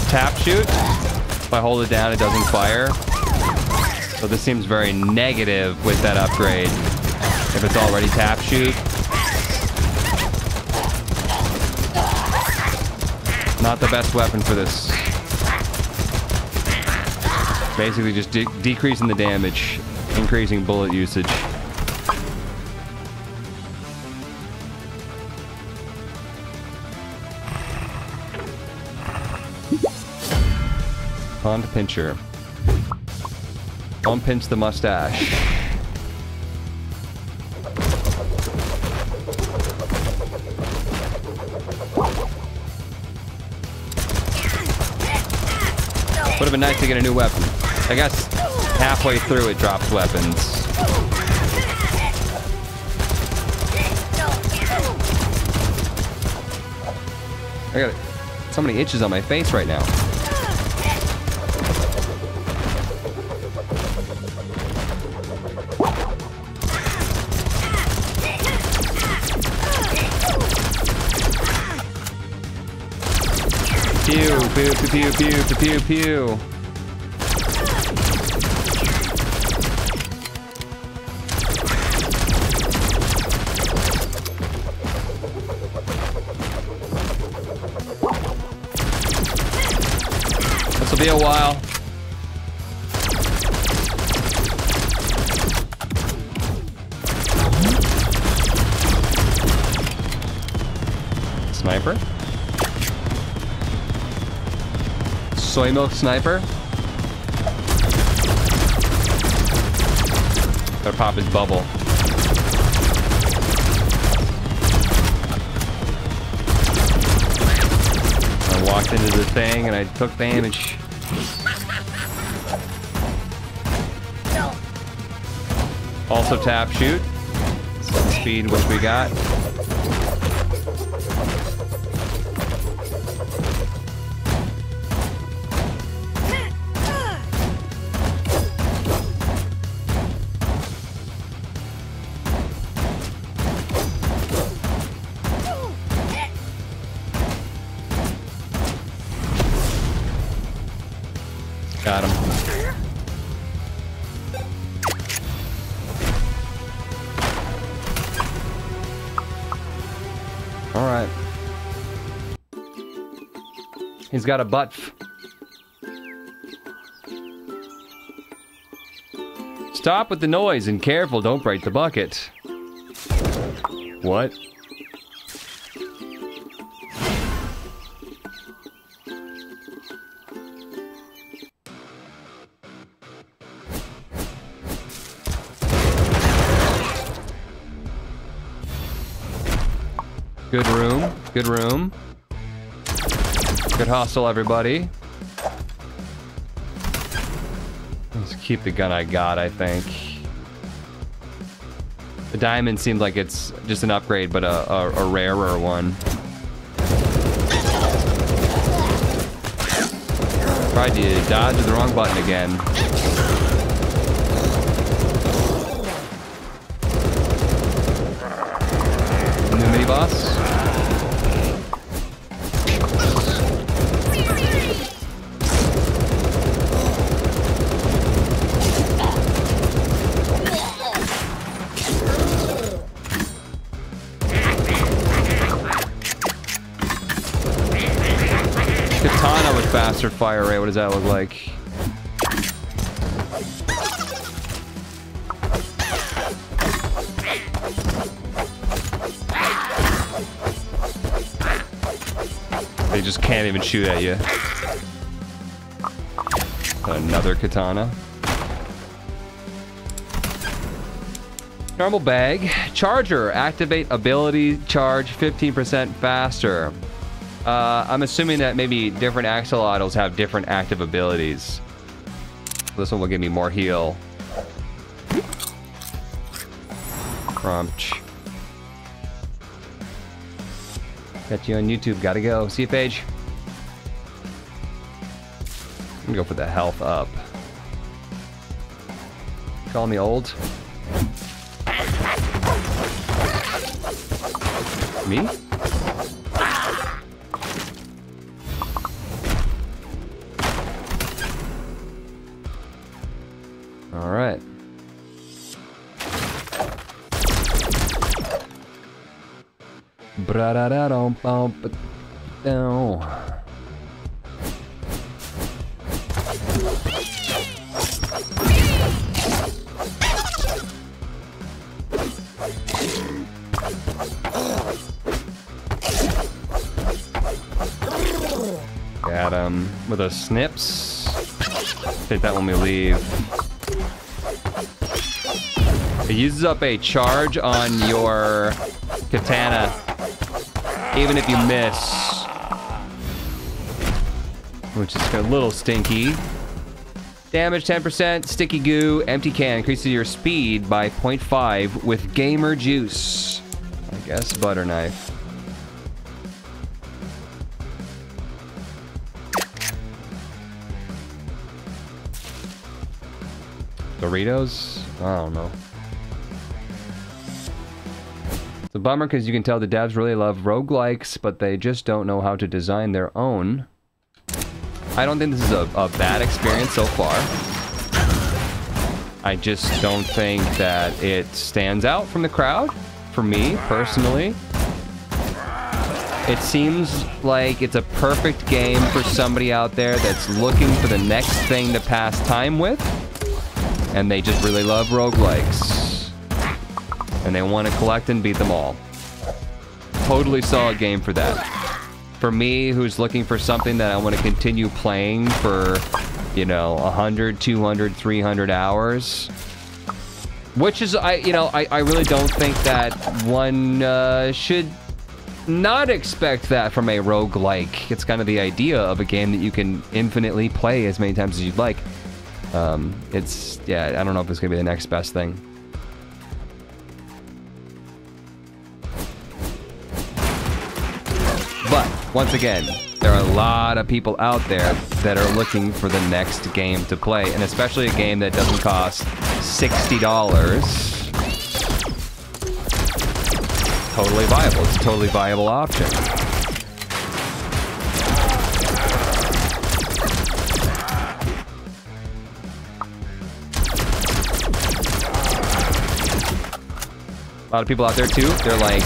Tap shoot? If I hold it down, it doesn't fire. So this seems very negative with that upgrade. If it's already tap shoot. Not the best weapon for this. Basically just de decreasing the damage, increasing bullet usage. Pond Pincher. Unpinch the mustache. Would have been nice to get a new weapon. I guess halfway through it drops weapons. I got so many itches on my face right now. Pew, pew, pew, pew, pew, pew. This will be a while. Sniper? Soy milk sniper. Better pop his bubble. I walked into the thing and I took damage. Also tap shoot. Some speed which we got. Got him. All right. He's got a butt. Stop with the noise and careful, don't break the bucket. What? Good room, good room. Good hustle, everybody. Let's keep the gun I got, I think. The diamond seems like it's just an upgrade, but a, a, a rarer one. Tried to dodge the wrong button again. New mini boss. Faster fire rate, what does that look like? They just can't even shoot at you. Another katana. Normal bag. Charger. Activate ability charge fifteen percent faster. Uh, I'm assuming that maybe different axolotls have different active abilities. This one will give me more heal. Crunch. Got you on YouTube, gotta go. See you, Paige. I'm gonna go for the health up. Call me old. Me? Alright. at him with a snips. Take that when we leave. It uses up a charge on your katana, even if you miss, which is a little stinky. Damage ten percent, sticky goo, empty can. Increases your speed by zero point five with gamer juice. I guess butter knife. Doritos? I don't know. It's a bummer because you can tell the devs really love roguelikes, but they just don't know how to design their own. I don't think this is a, a bad experience so far. I just don't think that it stands out from the crowd. For me, personally. It seems like it's a perfect game for somebody out there that's looking for the next thing to pass time with. And they just really love roguelikes. And they want to collect and beat them all. Totally solid game for that. For me, who's looking for something that I want to continue playing for, you know, one hundred, two hundred, three hundred hours. Which is, I, you know, I, I really don't think that one uh, should not expect that from a roguelike. It's kind of the idea of a game that you can infinitely play as many times as you'd like. Um, it's, yeah, I don't know if it's going to be the next best thing. Once again, there are a lot of people out there that are looking for the next game to play, and especially a game that doesn't cost sixty dollars. Totally viable. It's a totally viable option. A lot of people out there, too, they're like,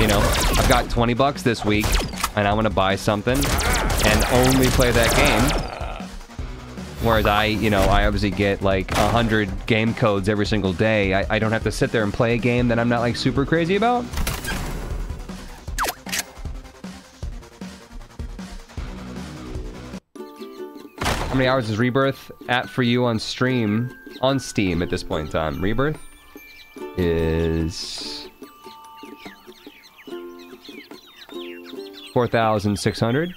you know, I've got twenty bucks this week, and I want to buy something and only play that game. Whereas I, you know, I obviously get like a hundred game codes every single day. I, I don't have to sit there and play a game that I'm not like super crazy about. How many hours is Rebirth at for you on stream, on Steam at this point in time? Rebirth is four thousand six hundred.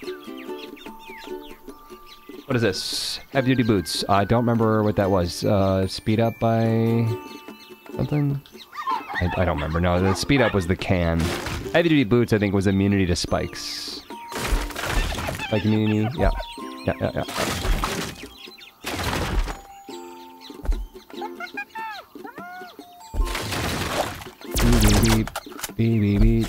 What is this? Heavy duty boots. I don't remember what that was. Uh, speed up by something? I, I don't remember. No, the speed up was the can. Heavy duty boots, I think, was immunity to spikes. Like immunity? Yeah. Yeah, yeah, yeah. Beep, beep, beep, beep, beep.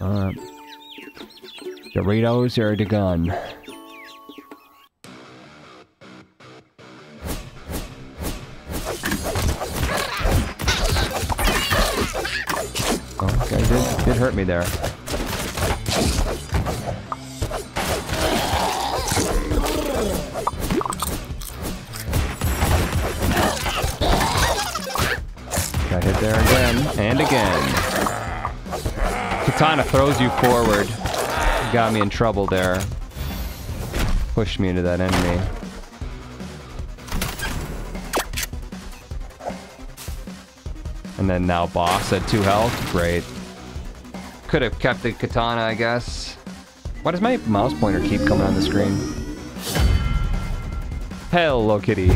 Uh, Doritos or the gun? Okay, it did, did hurt me there. Got hit there again, and again. Katana throws you forward. Got me in trouble there. Pushed me into that enemy. And then now boss at two health. Great. Could have kept the katana, I guess. Why does my mouse pointer keep coming on the screen? Hello, kitty.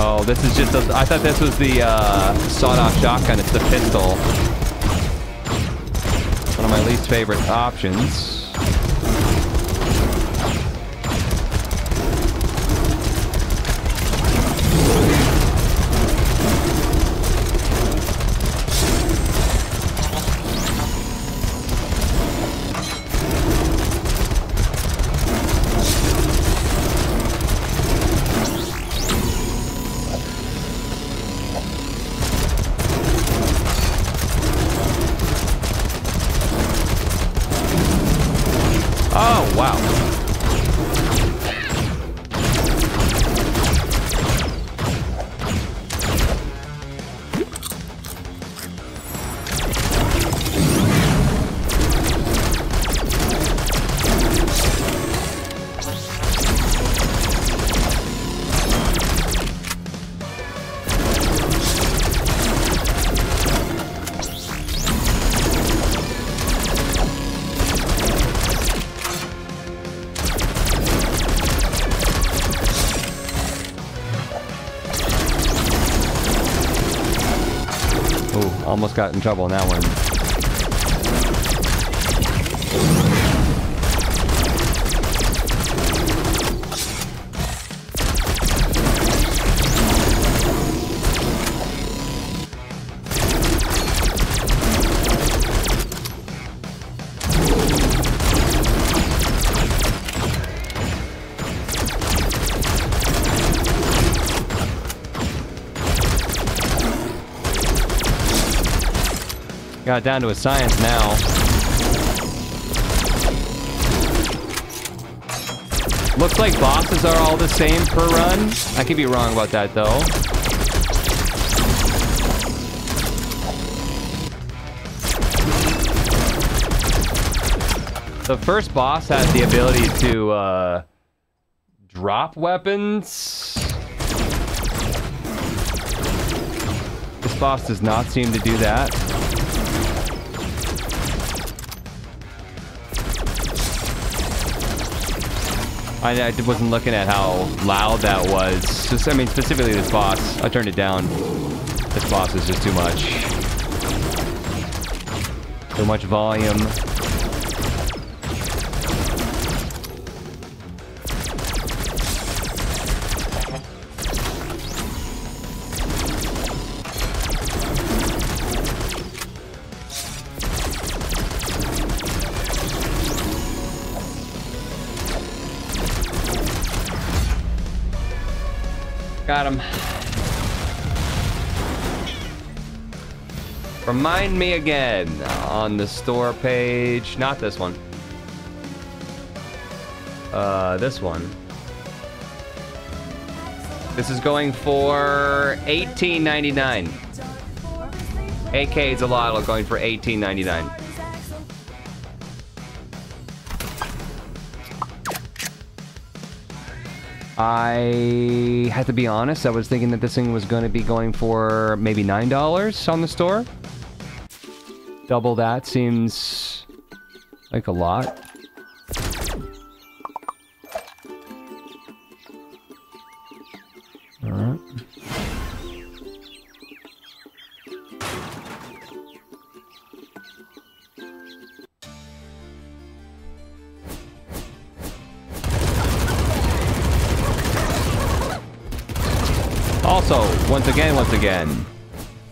Oh, this is just a... I thought this was the uh, sawed-off shotgun. It's the pistol. One of my least favorite options. Oh, almost got in trouble on that one. Got down to a science now. Looks like bosses are all the same per run. I could be wrong about that though. The first boss has the ability to uh, drop weapons. This boss does not seem to do that. I wasn't looking at how loud that was. Just, I mean, specifically this boss. I turned it down. This boss is just too much. Too much volume. Got him. Remind me again on the store page. Not this one. Uh, this one. This is going for eighteen ninety-nine. A K-Xolotl going for eighteen ninety-nine. I had to be honest, I was thinking that this thing was going to be going for maybe nine dollars on the store. Double that seems like a lot. All right. Also, once again, once again,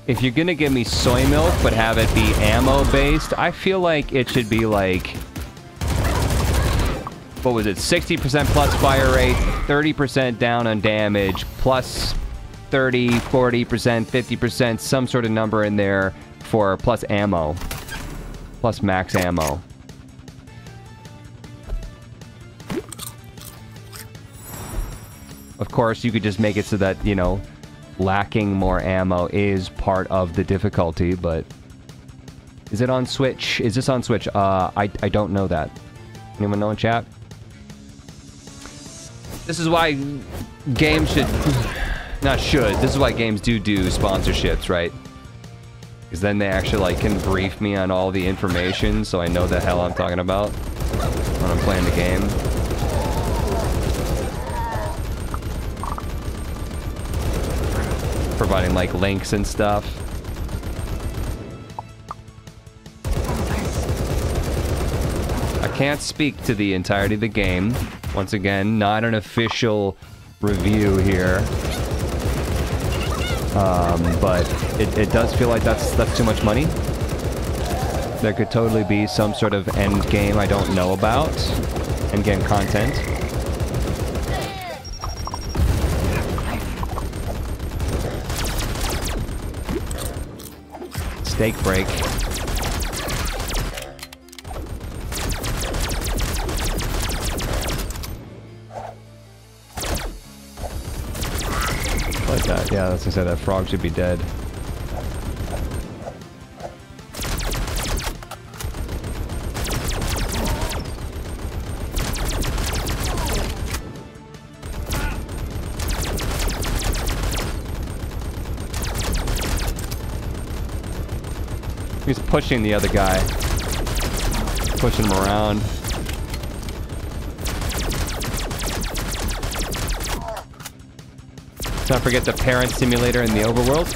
if you're gonna give me soy milk but have it be ammo-based, I feel like it should be like, what was it, sixty percent plus fire rate, thirty percent down on damage, plus thirty, forty percent, fifty percent, some sort of number in there for plus ammo, plus max ammo. Of course, you could just make it so that, you know, lacking more ammo is part of the difficulty, but... Is it on Switch? Is this on Switch? Uh, I, I don't know that. Anyone know in chat? This is why games should... Not should. This is why games do do sponsorships, right? Because then they actually, like, can brief me on all the information, so I know the hell I'm talking about when I'm playing the game. Providing like links and stuff. I can't speak to the entirety of the game. Once again, not an official review here. Um, but it, it does feel like that's that's too much money. There could totally be some sort of end game I don't know about. End game content. Steak break. Like that, yeah, that's what I said, that frog should be dead. He's pushing the other guy. Pushing him around. Let's not forget the parent simulator in the overworld.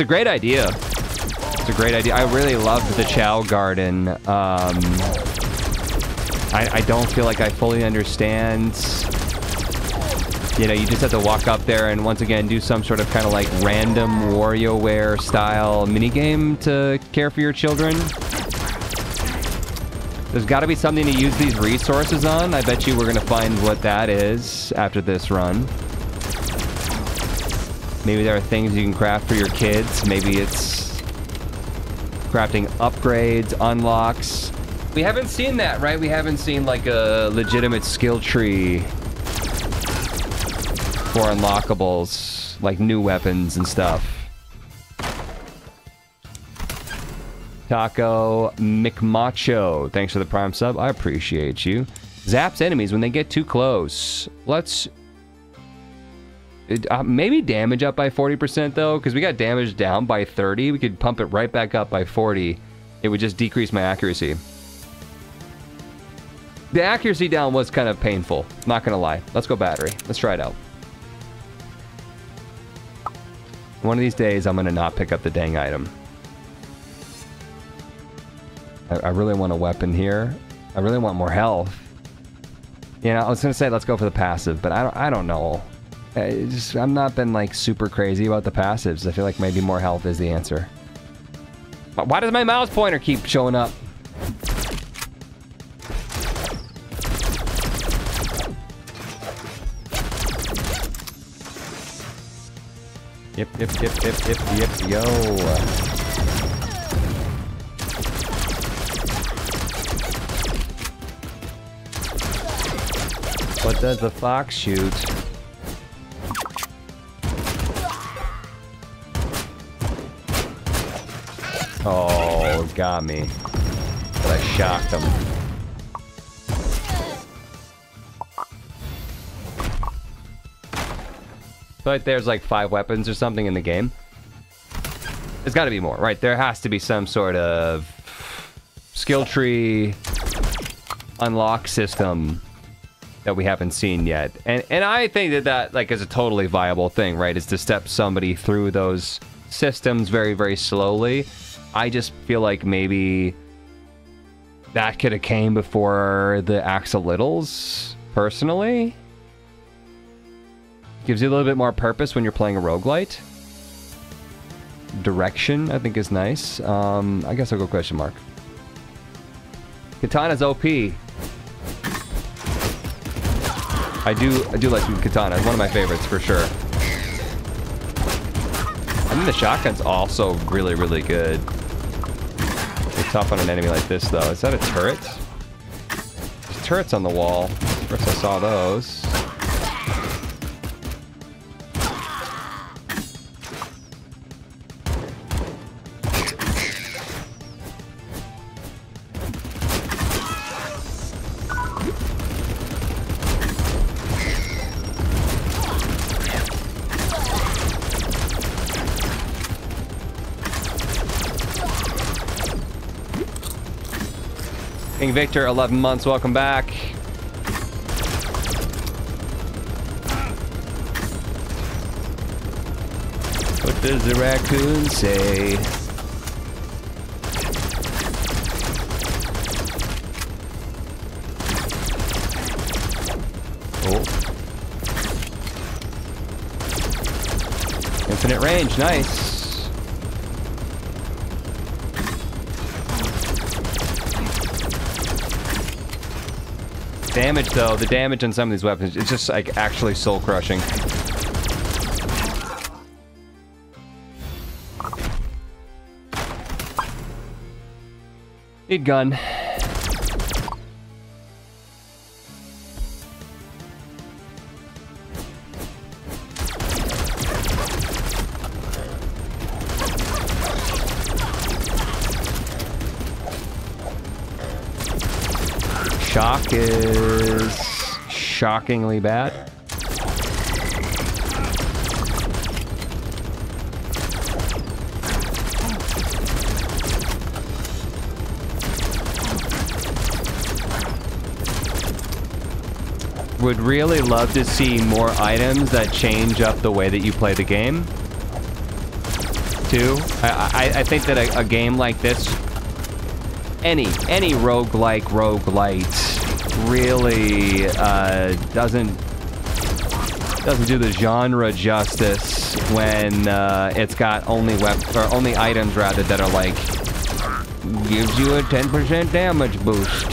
It's a great idea. It's a great idea. I really loved the Chow Garden. Um, I, I don't feel like I fully understand. You know, you just have to walk up there and once again do some sort of kind of like random WarioWare style minigame to care for your children. There's got to be something to use these resources on. I bet you we're going to find what that is after this run. Maybe there are things you can craft for your kids. Maybe it's crafting upgrades, unlocks. We haven't seen that, right? We haven't seen like a legitimate skill tree for unlockables, like new weapons and stuff. Taco McMacho, thanks for the prime sub. I appreciate you. Zaps enemies when they get too close. Let's... Uh, maybe damage up by forty percent, though, because we got damage down by thirty. We could pump it right back up by forty. It would just decrease my accuracy. The accuracy down was kind of painful. Not gonna lie. Let's go battery. Let's try it out. One of these days, I'm going to not pick up the dang item. I, I really want a weapon here. I really want more health. You know, I was going to say, let's go for the passive, but I don't, I don't know. I just, I've not been, like, super crazy about the passives. I feel like maybe more health is the answer. Why does my mouse pointer keep showing up? Yep, yep, yep, yep, yep, yep, yo. What does the fox shoot? Oh, got me. But I shocked him. But there's like five weapons or something in the game. There's got to be more, right? There has to be some sort of skill tree unlock system that we haven't seen yet. And and I think that that like is a totally viable thing, right? Is to step somebody through those systems very, very slowly. I just feel like maybe that could have came before the Axolotls, personally. Gives you a little bit more purpose when you're playing a roguelite. Direction, I think, is nice. Um, I guess I'll go question mark. Katana's O P. I do I do like Katana. It's one of my favorites, for sure. I think the shotgun's also really, really good. It's tough on an enemy like this, though. Is that a turret? There's turrets on the wall. First I saw those. King Victor, eleven months, welcome back. What does the raccoon say? Oh. Infinite range, nice. Damage, though, the damage on some of these weapons, it's just like actually soul crushing. Need gun. Shock is shockingly bad. Would really love to see more items that change up the way that you play the game. too. I, I, I think that a, a game like this, any, any roguelike roguelite really uh, doesn't, doesn't do the genre justice when uh, it's got only web or only items rather that are like gives you a ten percent damage boost.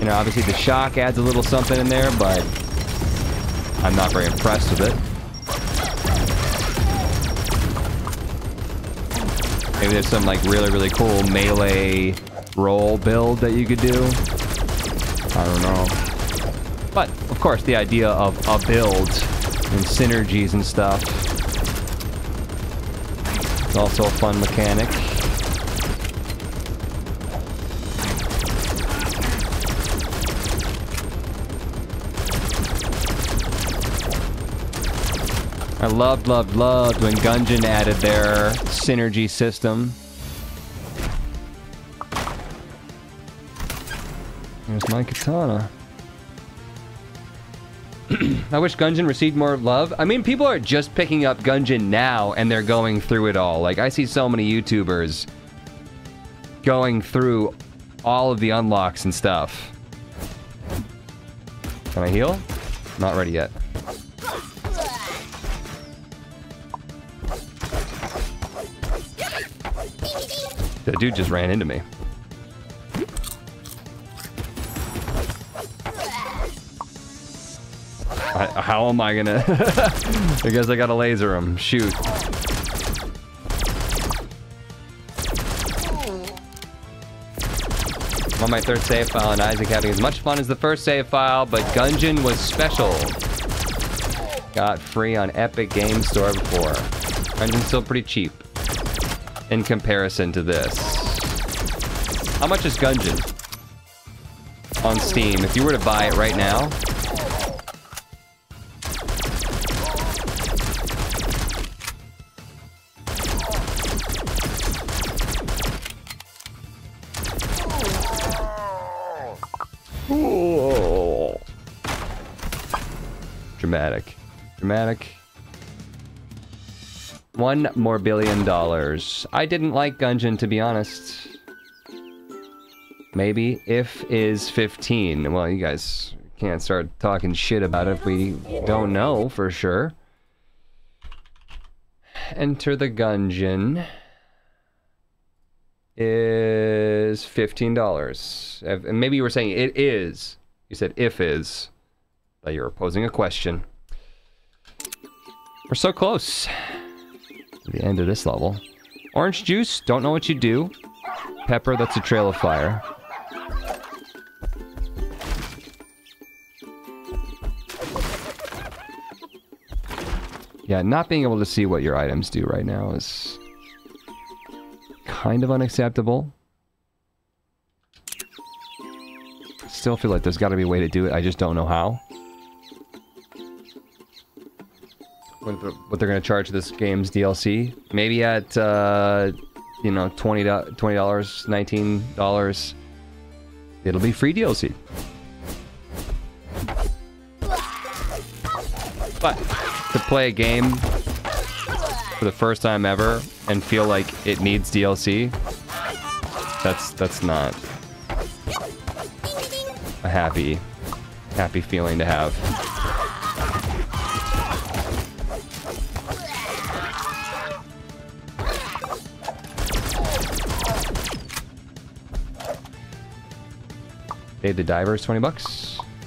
You know, obviously the shock adds a little something in there, but I'm not very impressed with it. Maybe there's some like really really cool melee roll build that you could do. I don't know. But, of course, the idea of a build and synergies and stuff. It's also a fun mechanic. I loved, loved, loved when Gungeon added their synergy system. Here's my katana. I wish Gungeon received more love. I mean, people are just picking up Gungeon now, and they're going through it all. Like, I see so many YouTubers going through all of the unlocks and stuff. Can I heal? Not ready yet. The dude just ran into me. I, how am I gonna... I guess I gotta laser him. Shoot. I'm on my third save file and Isaac having as much fun as the first save file, but Gungeon was special. Got free on Epic Game Store before. Gungeon's still pretty cheap in comparison to this. How much is Gungeon on Steam? If you were to buy it right now, Dramatic. Dramatic. One more billion dollars. I didn't like Gungeon, to be honest. Maybe if is fifteen. Well, you guys can't start talking shit about it if we don't know for sure. Enter the Gungeon is fifteen dollars. Maybe you were saying it is. You said if is. You're posing a question. We're so close to the end of this level. Orange juice, don't know what you do. Pepper, that's a trail of fire. Yeah, not being able to see what your items do right now is kind of unacceptable. Still feel like there's got to be a way to do it, I just don't know how. What they're going to charge this game's D L C. Maybe at, uh, you know, twenty dollars, nineteen dollars. It'll be free D L C. But to play a game for the first time ever and feel like it needs D L C, that's, that's not a happy, happy feeling to have. The divers, twenty bucks. I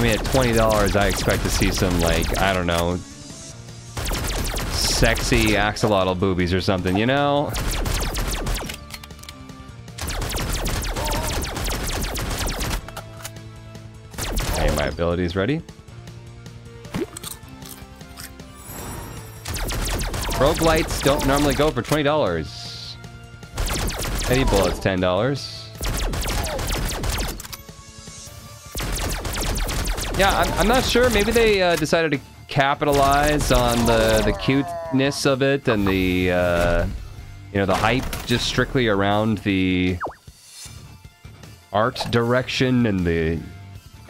mean, at twenty dollars, I expect to see some, like, I don't know, sexy axolotl boobies or something, you know? Okay, my ability's ready. Roguelites don't normally go for twenty dollars. Eddie Bullet's ten dollars. Yeah, I'm, I'm not sure. Maybe they uh, decided to capitalize on the, the cuteness of it and the, uh, you know, the hype just strictly around the art direction and the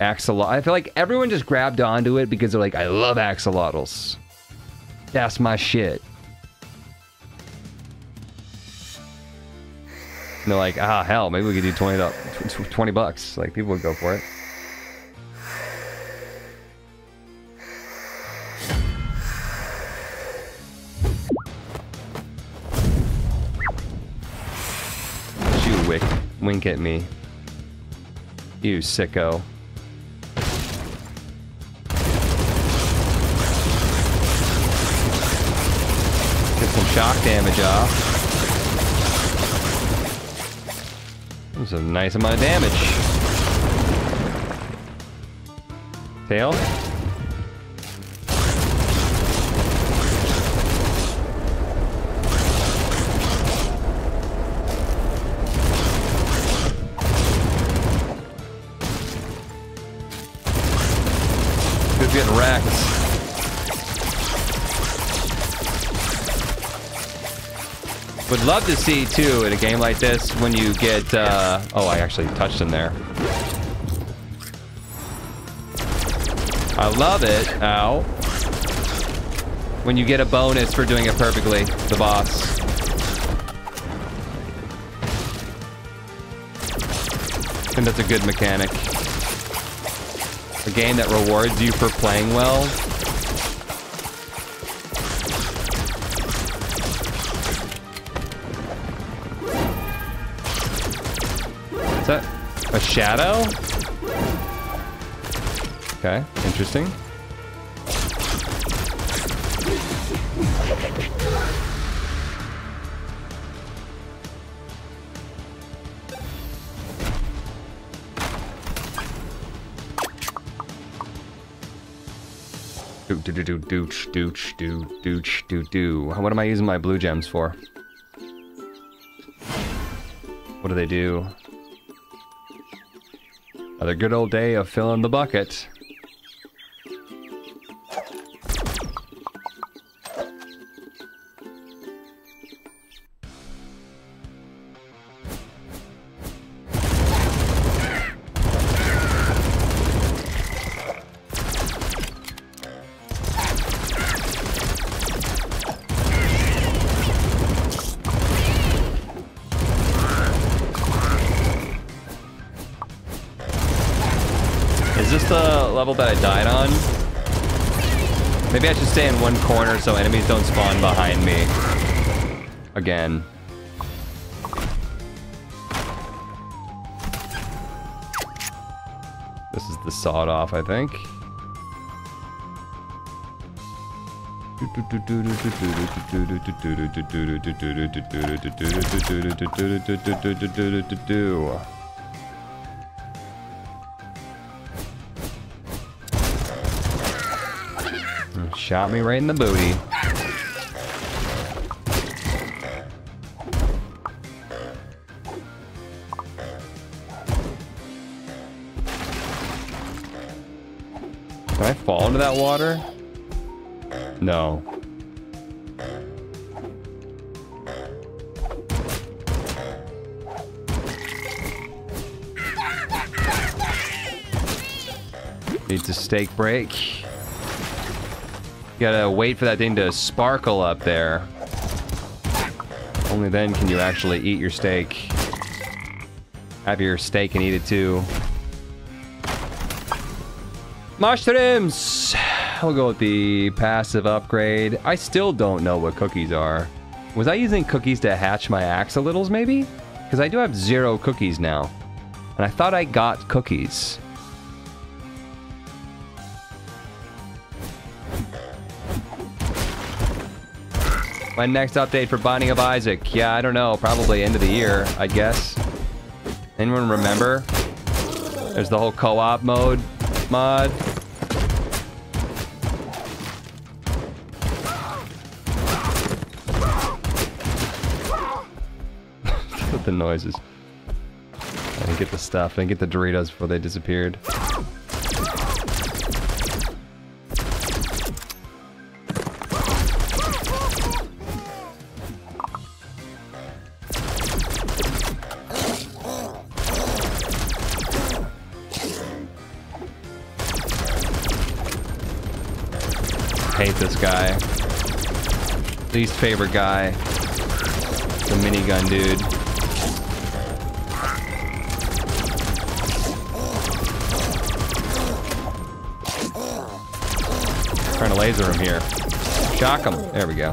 Axolotl. I feel like everyone just grabbed onto it because they're like, I love Axolotls. That's my shit. And they're like, ah, hell, maybe we could do twenty bucks. Like, people would go for it. You wick, wink at me. You sicko. Get some shock damage off. That's a nice amount of damage. Tail? Dude's getting wrecked. Would love to see, too, in a game like this, when you get, uh... oh, I actually touched him there. I love it. Ow. When you get a bonus for doing it perfectly, the boss. And that's a good mechanic. A game that rewards you for playing well. Is that a shadow? Okay, interesting. Do do do do dooch dooch do dooch do do. What am I using my blue gems for? What do they do? Another good old day of filling the bucket. That I died on. Maybe I should stay in one corner so enemies don't spawn behind me. Again. This is the sawed off, I think. Shot me right in the booty. Can I fall into that water? No. Needs a steak break. You gotta wait for that thing to sparkle up there. Only then can you actually eat your steak. Have your steak and eat it too. Mushrooms! I'll go with the passive upgrade. I still don't know what cookies are. Was I using cookies to hatch my axolotls maybe? Because I do have zero cookies now. And I thought I got cookies. My next update for Binding of Isaac. Yeah, I don't know. Probably end of the year, I guess. Anyone remember? There's the whole co-op mode mod. What the noises. I didn't get the stuff. I didn't get the Doritos before they disappeared. hate this guy. Least favorite guy. The minigun dude. Trying to laser him here. Shock him. There we go.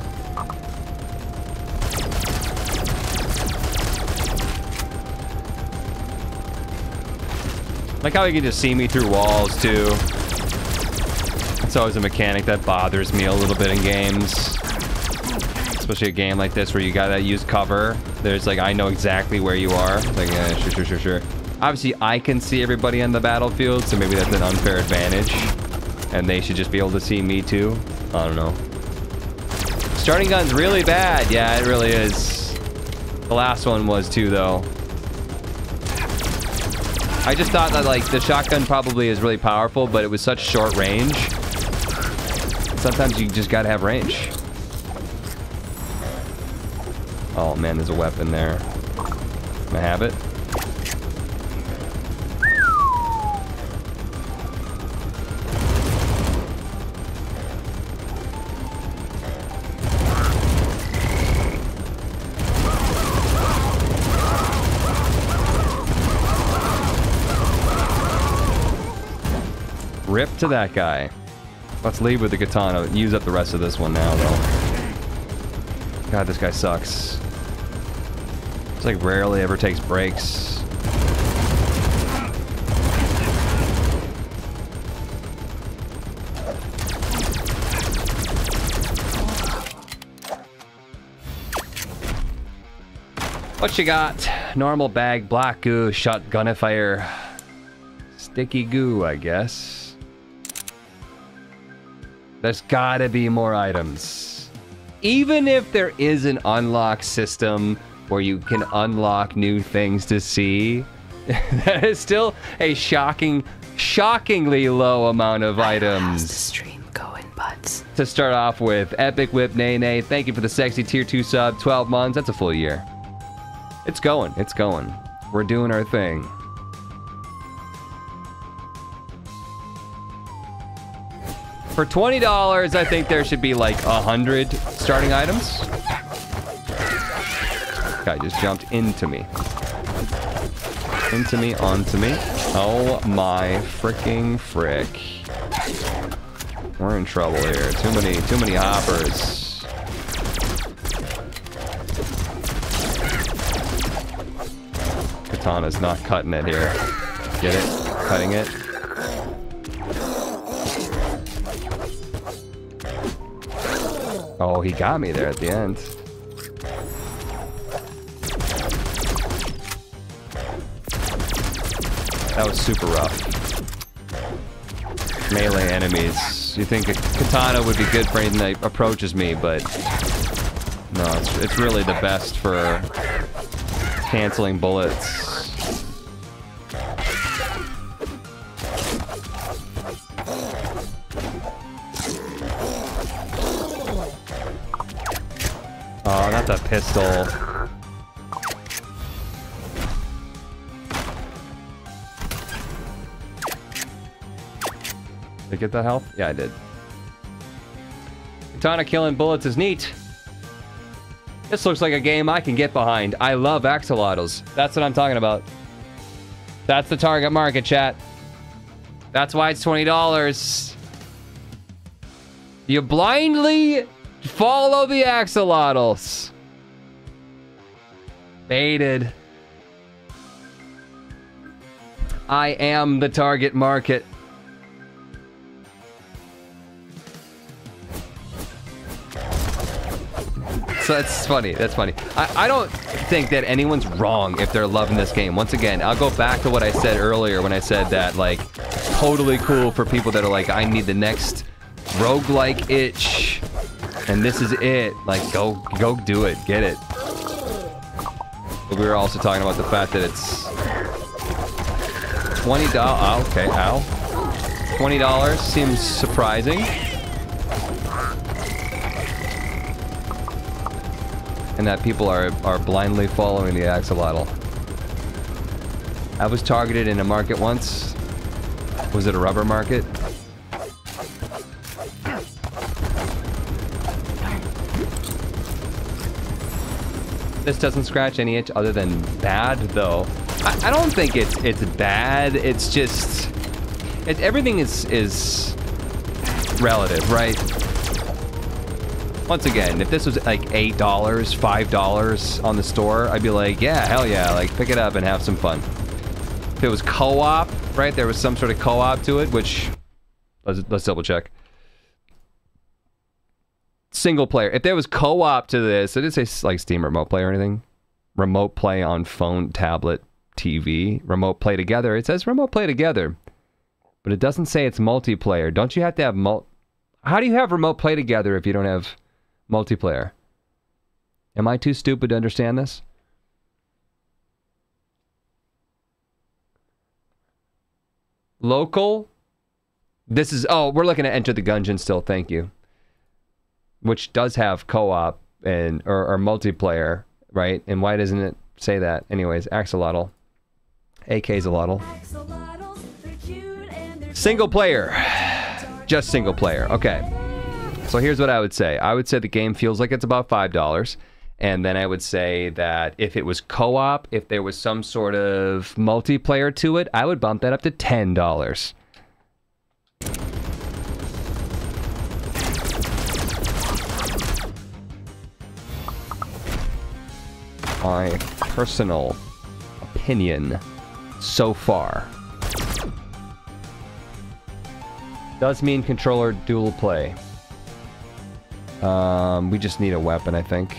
Like how he can just see me through walls too. It's always a mechanic that bothers me a little bit in games. Especially a game like this where you gotta use cover. There's like, I know exactly where you are. It's like, yeah, sure, sure, sure, sure. Obviously, I can see everybody on the battlefield, so maybe that's an unfair advantage. And they should just be able to see me too. I don't know. Starting gun's really bad. Yeah, it really is. The last one was too, though. I just thought that, like, the shotgun probably is really powerful, but it was such short range. Sometimes you just gotta have range. Oh, man, there's a weapon there. Can I have it? Rip to that guy. Let's leave with the katana. Use up the rest of this one now, though. God, this guy sucks. It's like rarely ever takes breaks. What you got? Normal bag, black goo, shotgun fire. Sticky goo, I guess. There's gotta be more items. Even if there is an unlock system where you can unlock new things to see, that is still a shocking, shockingly low amount of items. The stream going butts. To start off with, Epic Whip Nene, thank you for the sexy tier two sub, twelve months, that's a full year. It's going, it's going. We're doing our thing. For twenty dollars, I think there should be like one hundred starting items. This guy just jumped into me. Into me, onto me. Oh my freaking frick. We're in trouble here. Too many, too many hoppers. Katana's not cutting it here. Get it? Cutting it. Oh, he got me there at the end. That was super rough. Melee enemies. You think a katana would be good for anything that approaches me, but... No, it's, it's really the best for canceling bullets. Oh, not the pistol. Did I get that health? Yeah, I did. Katana killing bullets is neat. This looks like a game I can get behind. I love axolotls. That's what I'm talking about. That's the target market, chat. That's why it's twenty dollars. You blindly... follow the axolotls. Baited. I am the target market. So that's funny. That's funny. I, I don't think that anyone's wrong if they're loving this game. Once again, I'll go back to what I said earlier when I said that, like, totally cool for people that are like, I need the next roguelike itch. And this is it. Like, go, go do it. Get it. But we were also talking about the fact that it's twenty dollars. Oh, okay, ow. twenty dollars seems surprising. And that people are, are blindly following the axolotl. I was targeted in a market once. Was it a rubber market? This doesn't scratch any itch other than bad, though. I, I don't think it's it's bad. It's just it, everything is is relative, right? Once again, if this was like eight dollars, five dollars on the store, I'd be like, yeah, hell yeah, like pick it up and have some fun. If it was co-op, right? There was some sort of co-op to it, which let's, let's double check. Single player. If there was co-op to this, it didn't say like Steam Remote Play or anything. Remote play on phone, tablet, T V. Remote play together. It says remote play together, but it doesn't say it's multiplayer. Don't you have to have mul? How do you have remote play together if you don't have multiplayer? Am I too stupid to understand this? Local. This is, oh, we're looking at Enter the Gungeon still, thank you. Which does have co-op and or, or multiplayer, right? And why doesn't it say that? Anyways, Axolotl. A K-Xolotl. Single player. Just single player. Okay. So here's what I would say. I would say the game feels like it's about five dollars. And then I would say that if it was co-op, if there was some sort of multiplayer to it, I would bump that up to ten dollars. My personal opinion so far. Does mean controller dual play. Um, we just need a weapon, I think.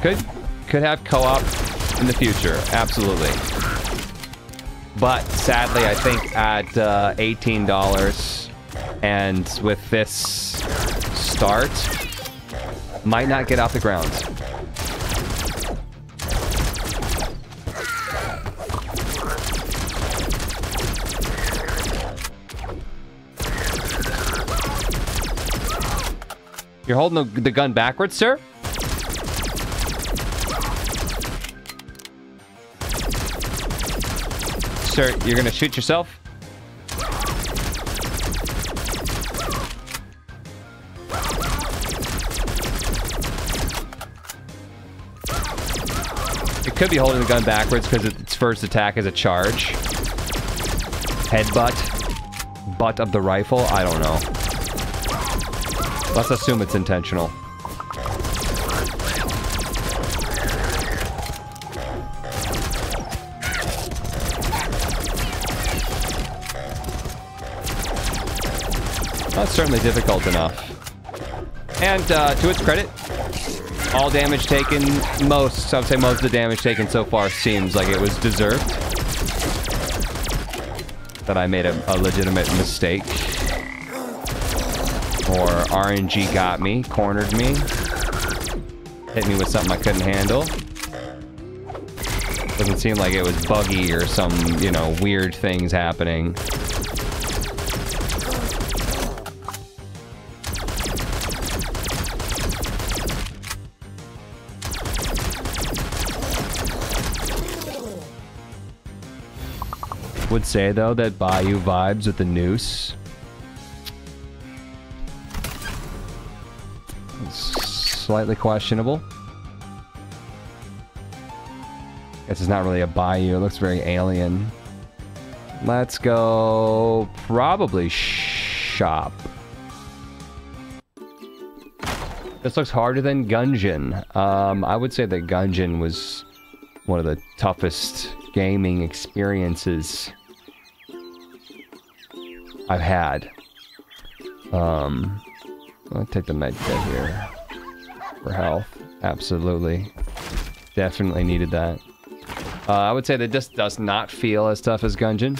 Could, could have co-op in the future, absolutely. But sadly, I think at uh, eighteen dollars and with this start, might not get off the ground. You're holding the, the gun backwards, sir? Sir, you're gonna shoot yourself? Could be holding the gun backwards because its first attack is a charge. Headbutt. Butt of the rifle? I don't know. Let's assume it's intentional. That's certainly difficult enough. And uh, to its credit, all damage taken, most, I would say most of the damage taken so far seems like it was deserved. That I made a, a legitimate mistake. Or R N G got me, cornered me. Hit me with something I couldn't handle. Doesn't seem like it was buggy or some, you know, weird things happening. Would say though that Bayou vibes with the noose. It's slightly questionable. Guess it's not really a bayou, it looks very alien. Let's go probably shop. This looks harder than Gungeon. Um, I would say that Gungeon was one of the toughest gaming experiences I've had. Um, I'll take the med kit here for health. Absolutely. Definitely needed that. Uh, I would say that this does not feel as tough as Gungeon.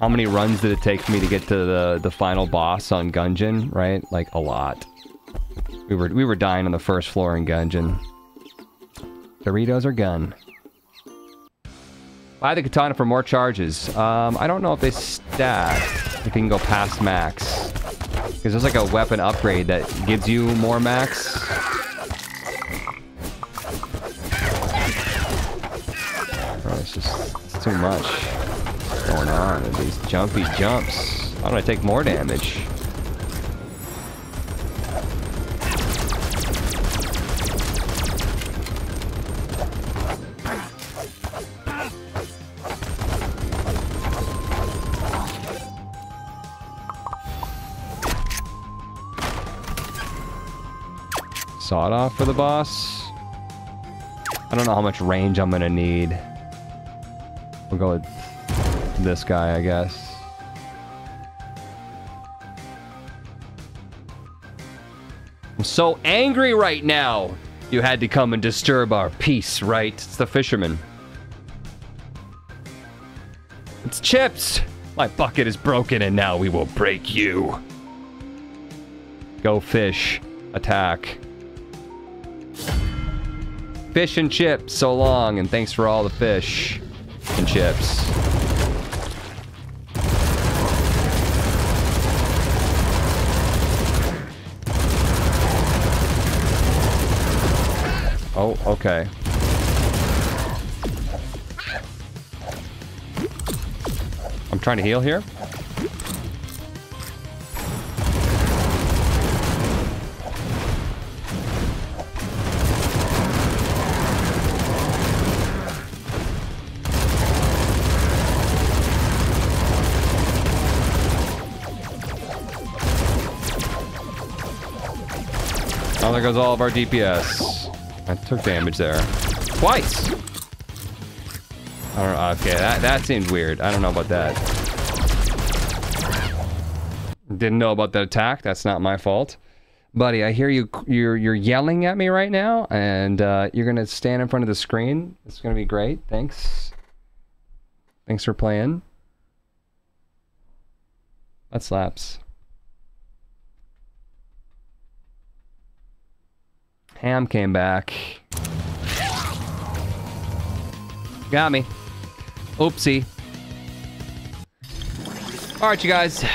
How many runs did it take for me to get to the, the final boss on Gungeon, right? Like, a lot. We were, we were dying on the first floor in Gungeon. Doritos or gun? Buy the katana for more charges. Um, I don't know if they stack. If you can go past max. Because there's like a weapon upgrade that gives you more max. Bro, it's just it's too much. going on with these jumpy jumps. How do I take more damage? Sawed off for the boss. I don't know how much range I'm gonna need. We'll go with this guy, I guess. I'm so angry right now. You had to come and disturb our peace, right? It's the fisherman. It's Chips. My bucket is broken and now we will break you. Go fish. Attack. Fish and chips, so long, and thanks for all the fish and chips. Oh, okay. I'm trying to heal here. Oh, there goes all of our D P S. I took damage there. Twice! I don't know, okay, that, that seemed weird. I don't know about that. Didn't know about the attack, that's not my fault. Buddy, I hear you, you're, you're yelling at me right now, and uh, you're gonna stand in front of the screen. It's gonna be great, thanks. Thanks for playing. That slaps. Ham came back. Got me. Oopsie. Alright, you guys. This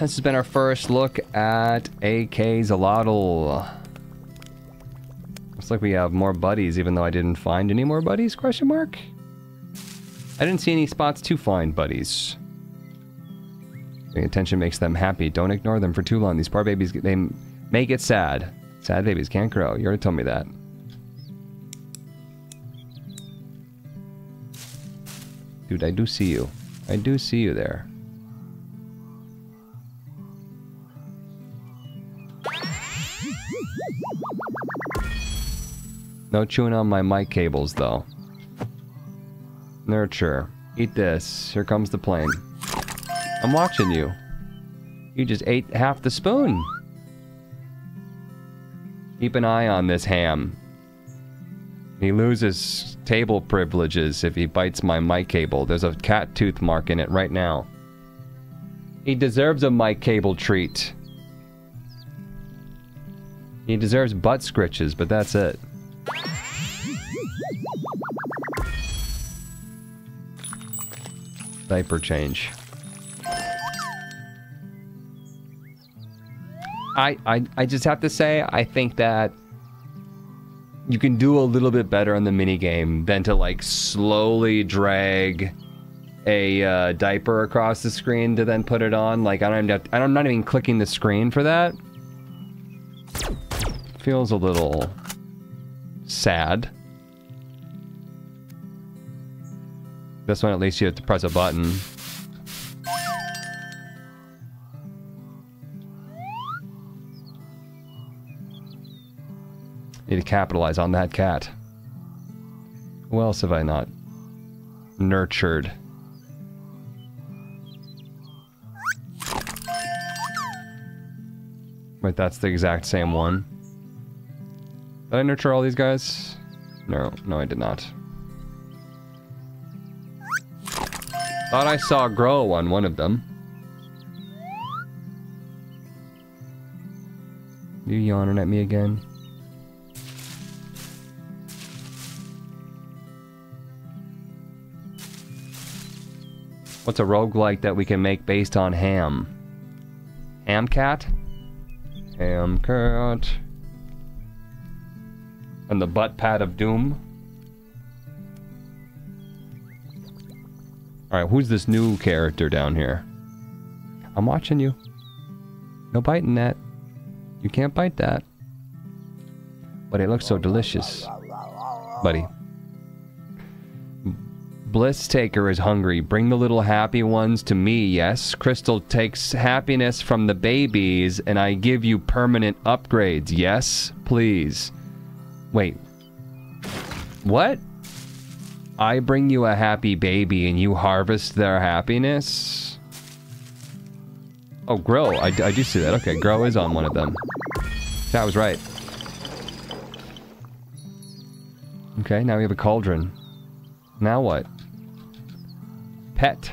has been our first look at A K Xolotl. Looks like we have more buddies, even though I didn't find any more buddies, question mark? I didn't see any spots to find buddies. Paying attention makes them happy. Don't ignore them for too long. These poor babies, they make it sad. Sad babies can't grow. You already told me that. Dude, I do see you. I do see you there. No chewing on my mic cables, though. Nurture. Eat this. Here comes the plane. I'm watching you. You just ate half the spoon. Keep an eye on this ham. He loses table privileges if he bites my mic cable. There's a cat tooth mark in it right now. He deserves a mic cable treat. He deserves butt scritches, but that's it. Diaper change. I, I, I just have to say, I think that you can do a little bit better on the minigame than to, like, slowly drag a uh, diaper across the screen to then put it on. Like, I don't even have to, I'm not even clicking the screen for that. Feels a little sad. This one, at least you have to press a button. Need to capitalize on that cat. Who else have I not nurtured? Wait, that's the exact same one. Did I nurture all these guys? No, no I did not. Thought I saw grow on one of them. You yawning at me again? What's a roguelike that we can make based on ham? Ham cat? Ham cat. And the butt pad of doom? Alright, who's this new character down here? I'm watching you. No biting that. You can't bite that. But it looks so delicious. Buddy. Bliss Taker is hungry. Bring the little happy ones to me, yes? Crystal takes happiness from the babies, and I give you permanent upgrades, yes? Please. Wait. What? I bring you a happy baby, and you harvest their happiness? Oh, Grow. I, I do see that. Okay, Grow is on one of them. That was right. Okay, now we have a cauldron. Now what? Pet.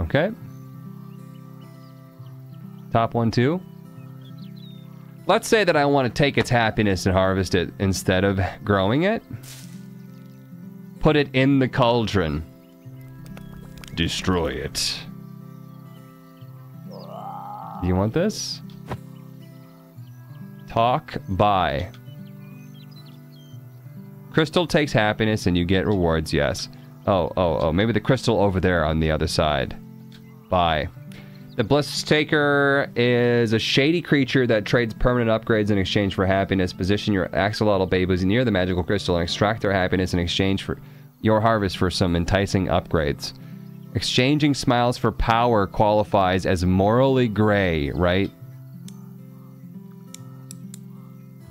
Okay. Top one, two. Let's say that I want to take its happiness and harvest it instead of growing it. Put it in the cauldron. Destroy it. Do you want this? Talk by. Crystal takes happiness and you get rewards, yes. Oh, oh, oh, maybe the crystal over there on the other side. Bye. The Bliss Taker is a shady creature that trades permanent upgrades in exchange for happiness. Position your axolotl babies near the magical crystal and extract their happiness in exchange for your harvest for some enticing upgrades. Exchanging smiles for power qualifies as morally gray, right?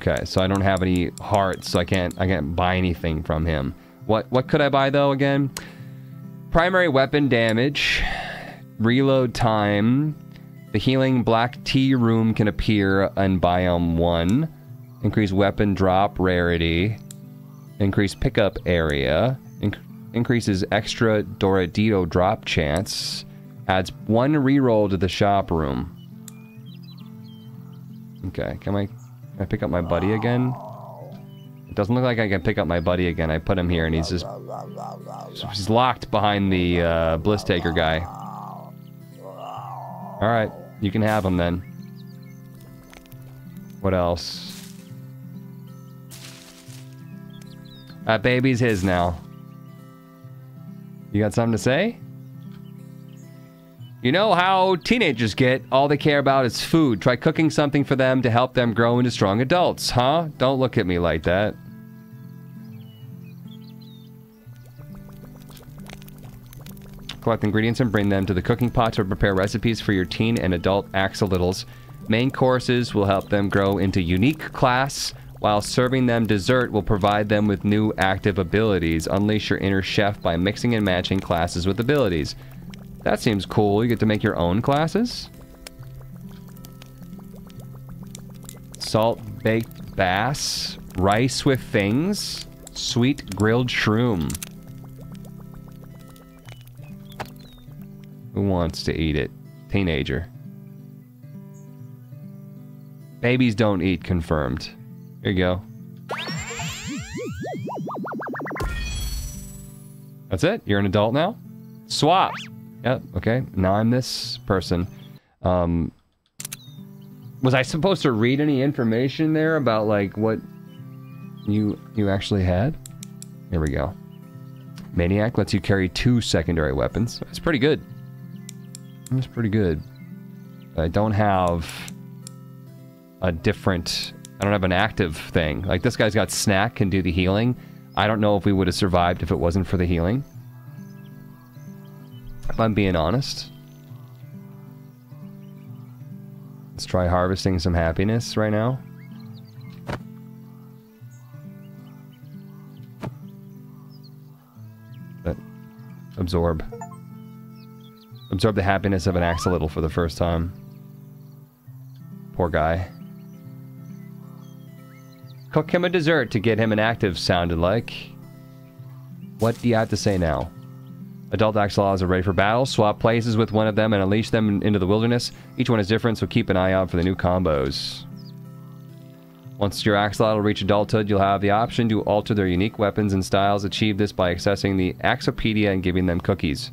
Okay, so I don't have any hearts, so I can't I can't buy anything from him. What what could I buy though again? Primary weapon damage, reload time, the healing black tea room can appear in biome one, increase weapon drop rarity, increase pickup area, inc increases extra Doradito drop chance, adds one reroll to the shop room. Okay, can I Can I pick up my buddy again? It doesn't look like I can pick up my buddy again. I put him here and he's just... he's locked behind the uh, Bliss Taker guy. Alright, you can have him then. What else? That baby's his now. You got something to say? You know how teenagers get, all they care about is food. Try cooking something for them to help them grow into strong adults, huh? Don't look at me like that. Collect ingredients and bring them to the cooking pot to prepare recipes for your teen and adult axolotls. Main courses will help them grow into unique class, while serving them dessert will provide them with new active abilities. Unleash your inner chef by mixing and matching classes with abilities. That seems cool. You get to make your own classes. Salt baked bass, rice with things, sweet grilled shroom. Who wants to eat it? Teenager. Babies don't eat, confirmed. Here you go. That's it? You're an adult now? Swap! Yep, okay. Now I'm this person. Um, was I supposed to read any information there about, like, what you you actually had? Here we go. Maniac lets you carry two secondary weapons. That's pretty good. That's pretty good. I don't have a different... I don't have an active thing. Like, this guy's got snack, can do the healing. I don't know if we would have survived if it wasn't for the healing. If I'm being honest. Let's try harvesting some happiness right now. But absorb. Absorb the happiness of an axolotl for the first time. Poor guy. Cook him a dessert to get him an active, sounded like. What do you have to say now? Adult axolotls are ready for battle. Swap places with one of them and unleash them into the wilderness. Each one is different, so keep an eye out for the new combos. Once your axolotl reach adulthood, you'll have the option to alter their unique weapons and styles. Achieve this by accessing the Axopedia and giving them cookies.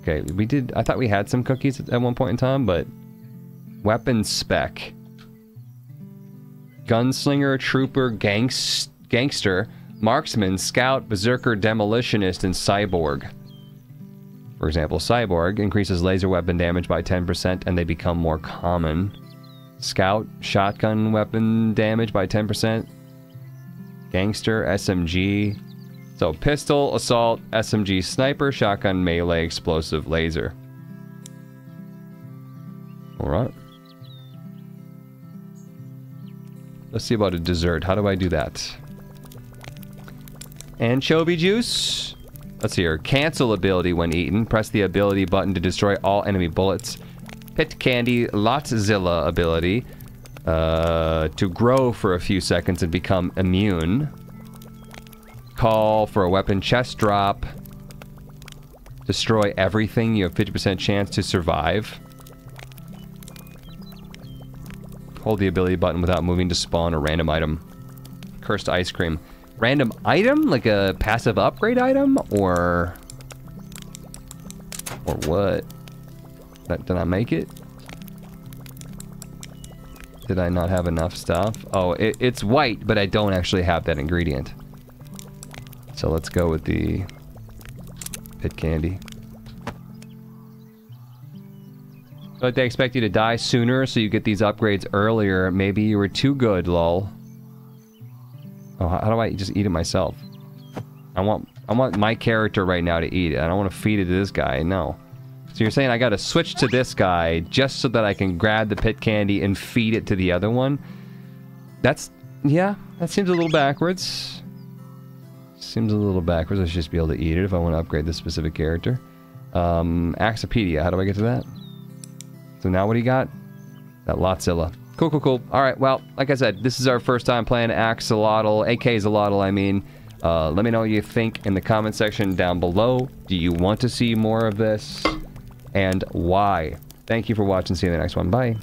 Okay, we did... I thought we had some cookies at one point in time, but... Weapon spec. Gunslinger, trooper, gangs, Gangster, Marksman, Scout, Berserker, Demolitionist, and Cyborg. For example, Cyborg increases laser weapon damage by ten percent and they become more common. Scout, shotgun weapon damage by ten percent. Gangster, S M G. So pistol, assault, S M G, sniper, shotgun, melee, explosive, laser. Alright. Let's see about a dessert. How do I do that? Anchovy juice. Let's see here. Cancel ability when eaten. Press the ability button to destroy all enemy bullets. Pit candy. Lotzilla ability. Uh, to grow for a few seconds and become immune. Call for a weapon chest drop. Destroy everything. You have fifty percent chance to survive. Hold the ability button without moving to spawn a random item. Cursed ice cream. Random item? Like a passive upgrade item? Or... Or what? That, did I make it? Did I not have enough stuff? Oh, it, it's white, but I don't actually have that ingredient. So let's go with the... pit candy. But they expect you to die sooner, so you get these upgrades earlier. Maybe you were too good, lol. Oh, how do I just eat it myself? I want I want my character right now to eat it. I don't want to feed it to this guy, no. So you're saying I gotta switch to this guy just so that I can grab the pit candy and feed it to the other one? That's... yeah, that seems a little backwards. Seems a little backwards. I should just be able to eat it if I want to upgrade this specific character. Um, Axopedia, how do I get to that? So now what do you got? That Lotzilla. Cool, cool, cool. Alright, well, like I said, this is our first time playing Axolotl, A K Xolotl, I mean. Uh, let me know what you think in the comment section down below. Do you want to see more of this? And why? Thank you for watching. See you in the next one. Bye.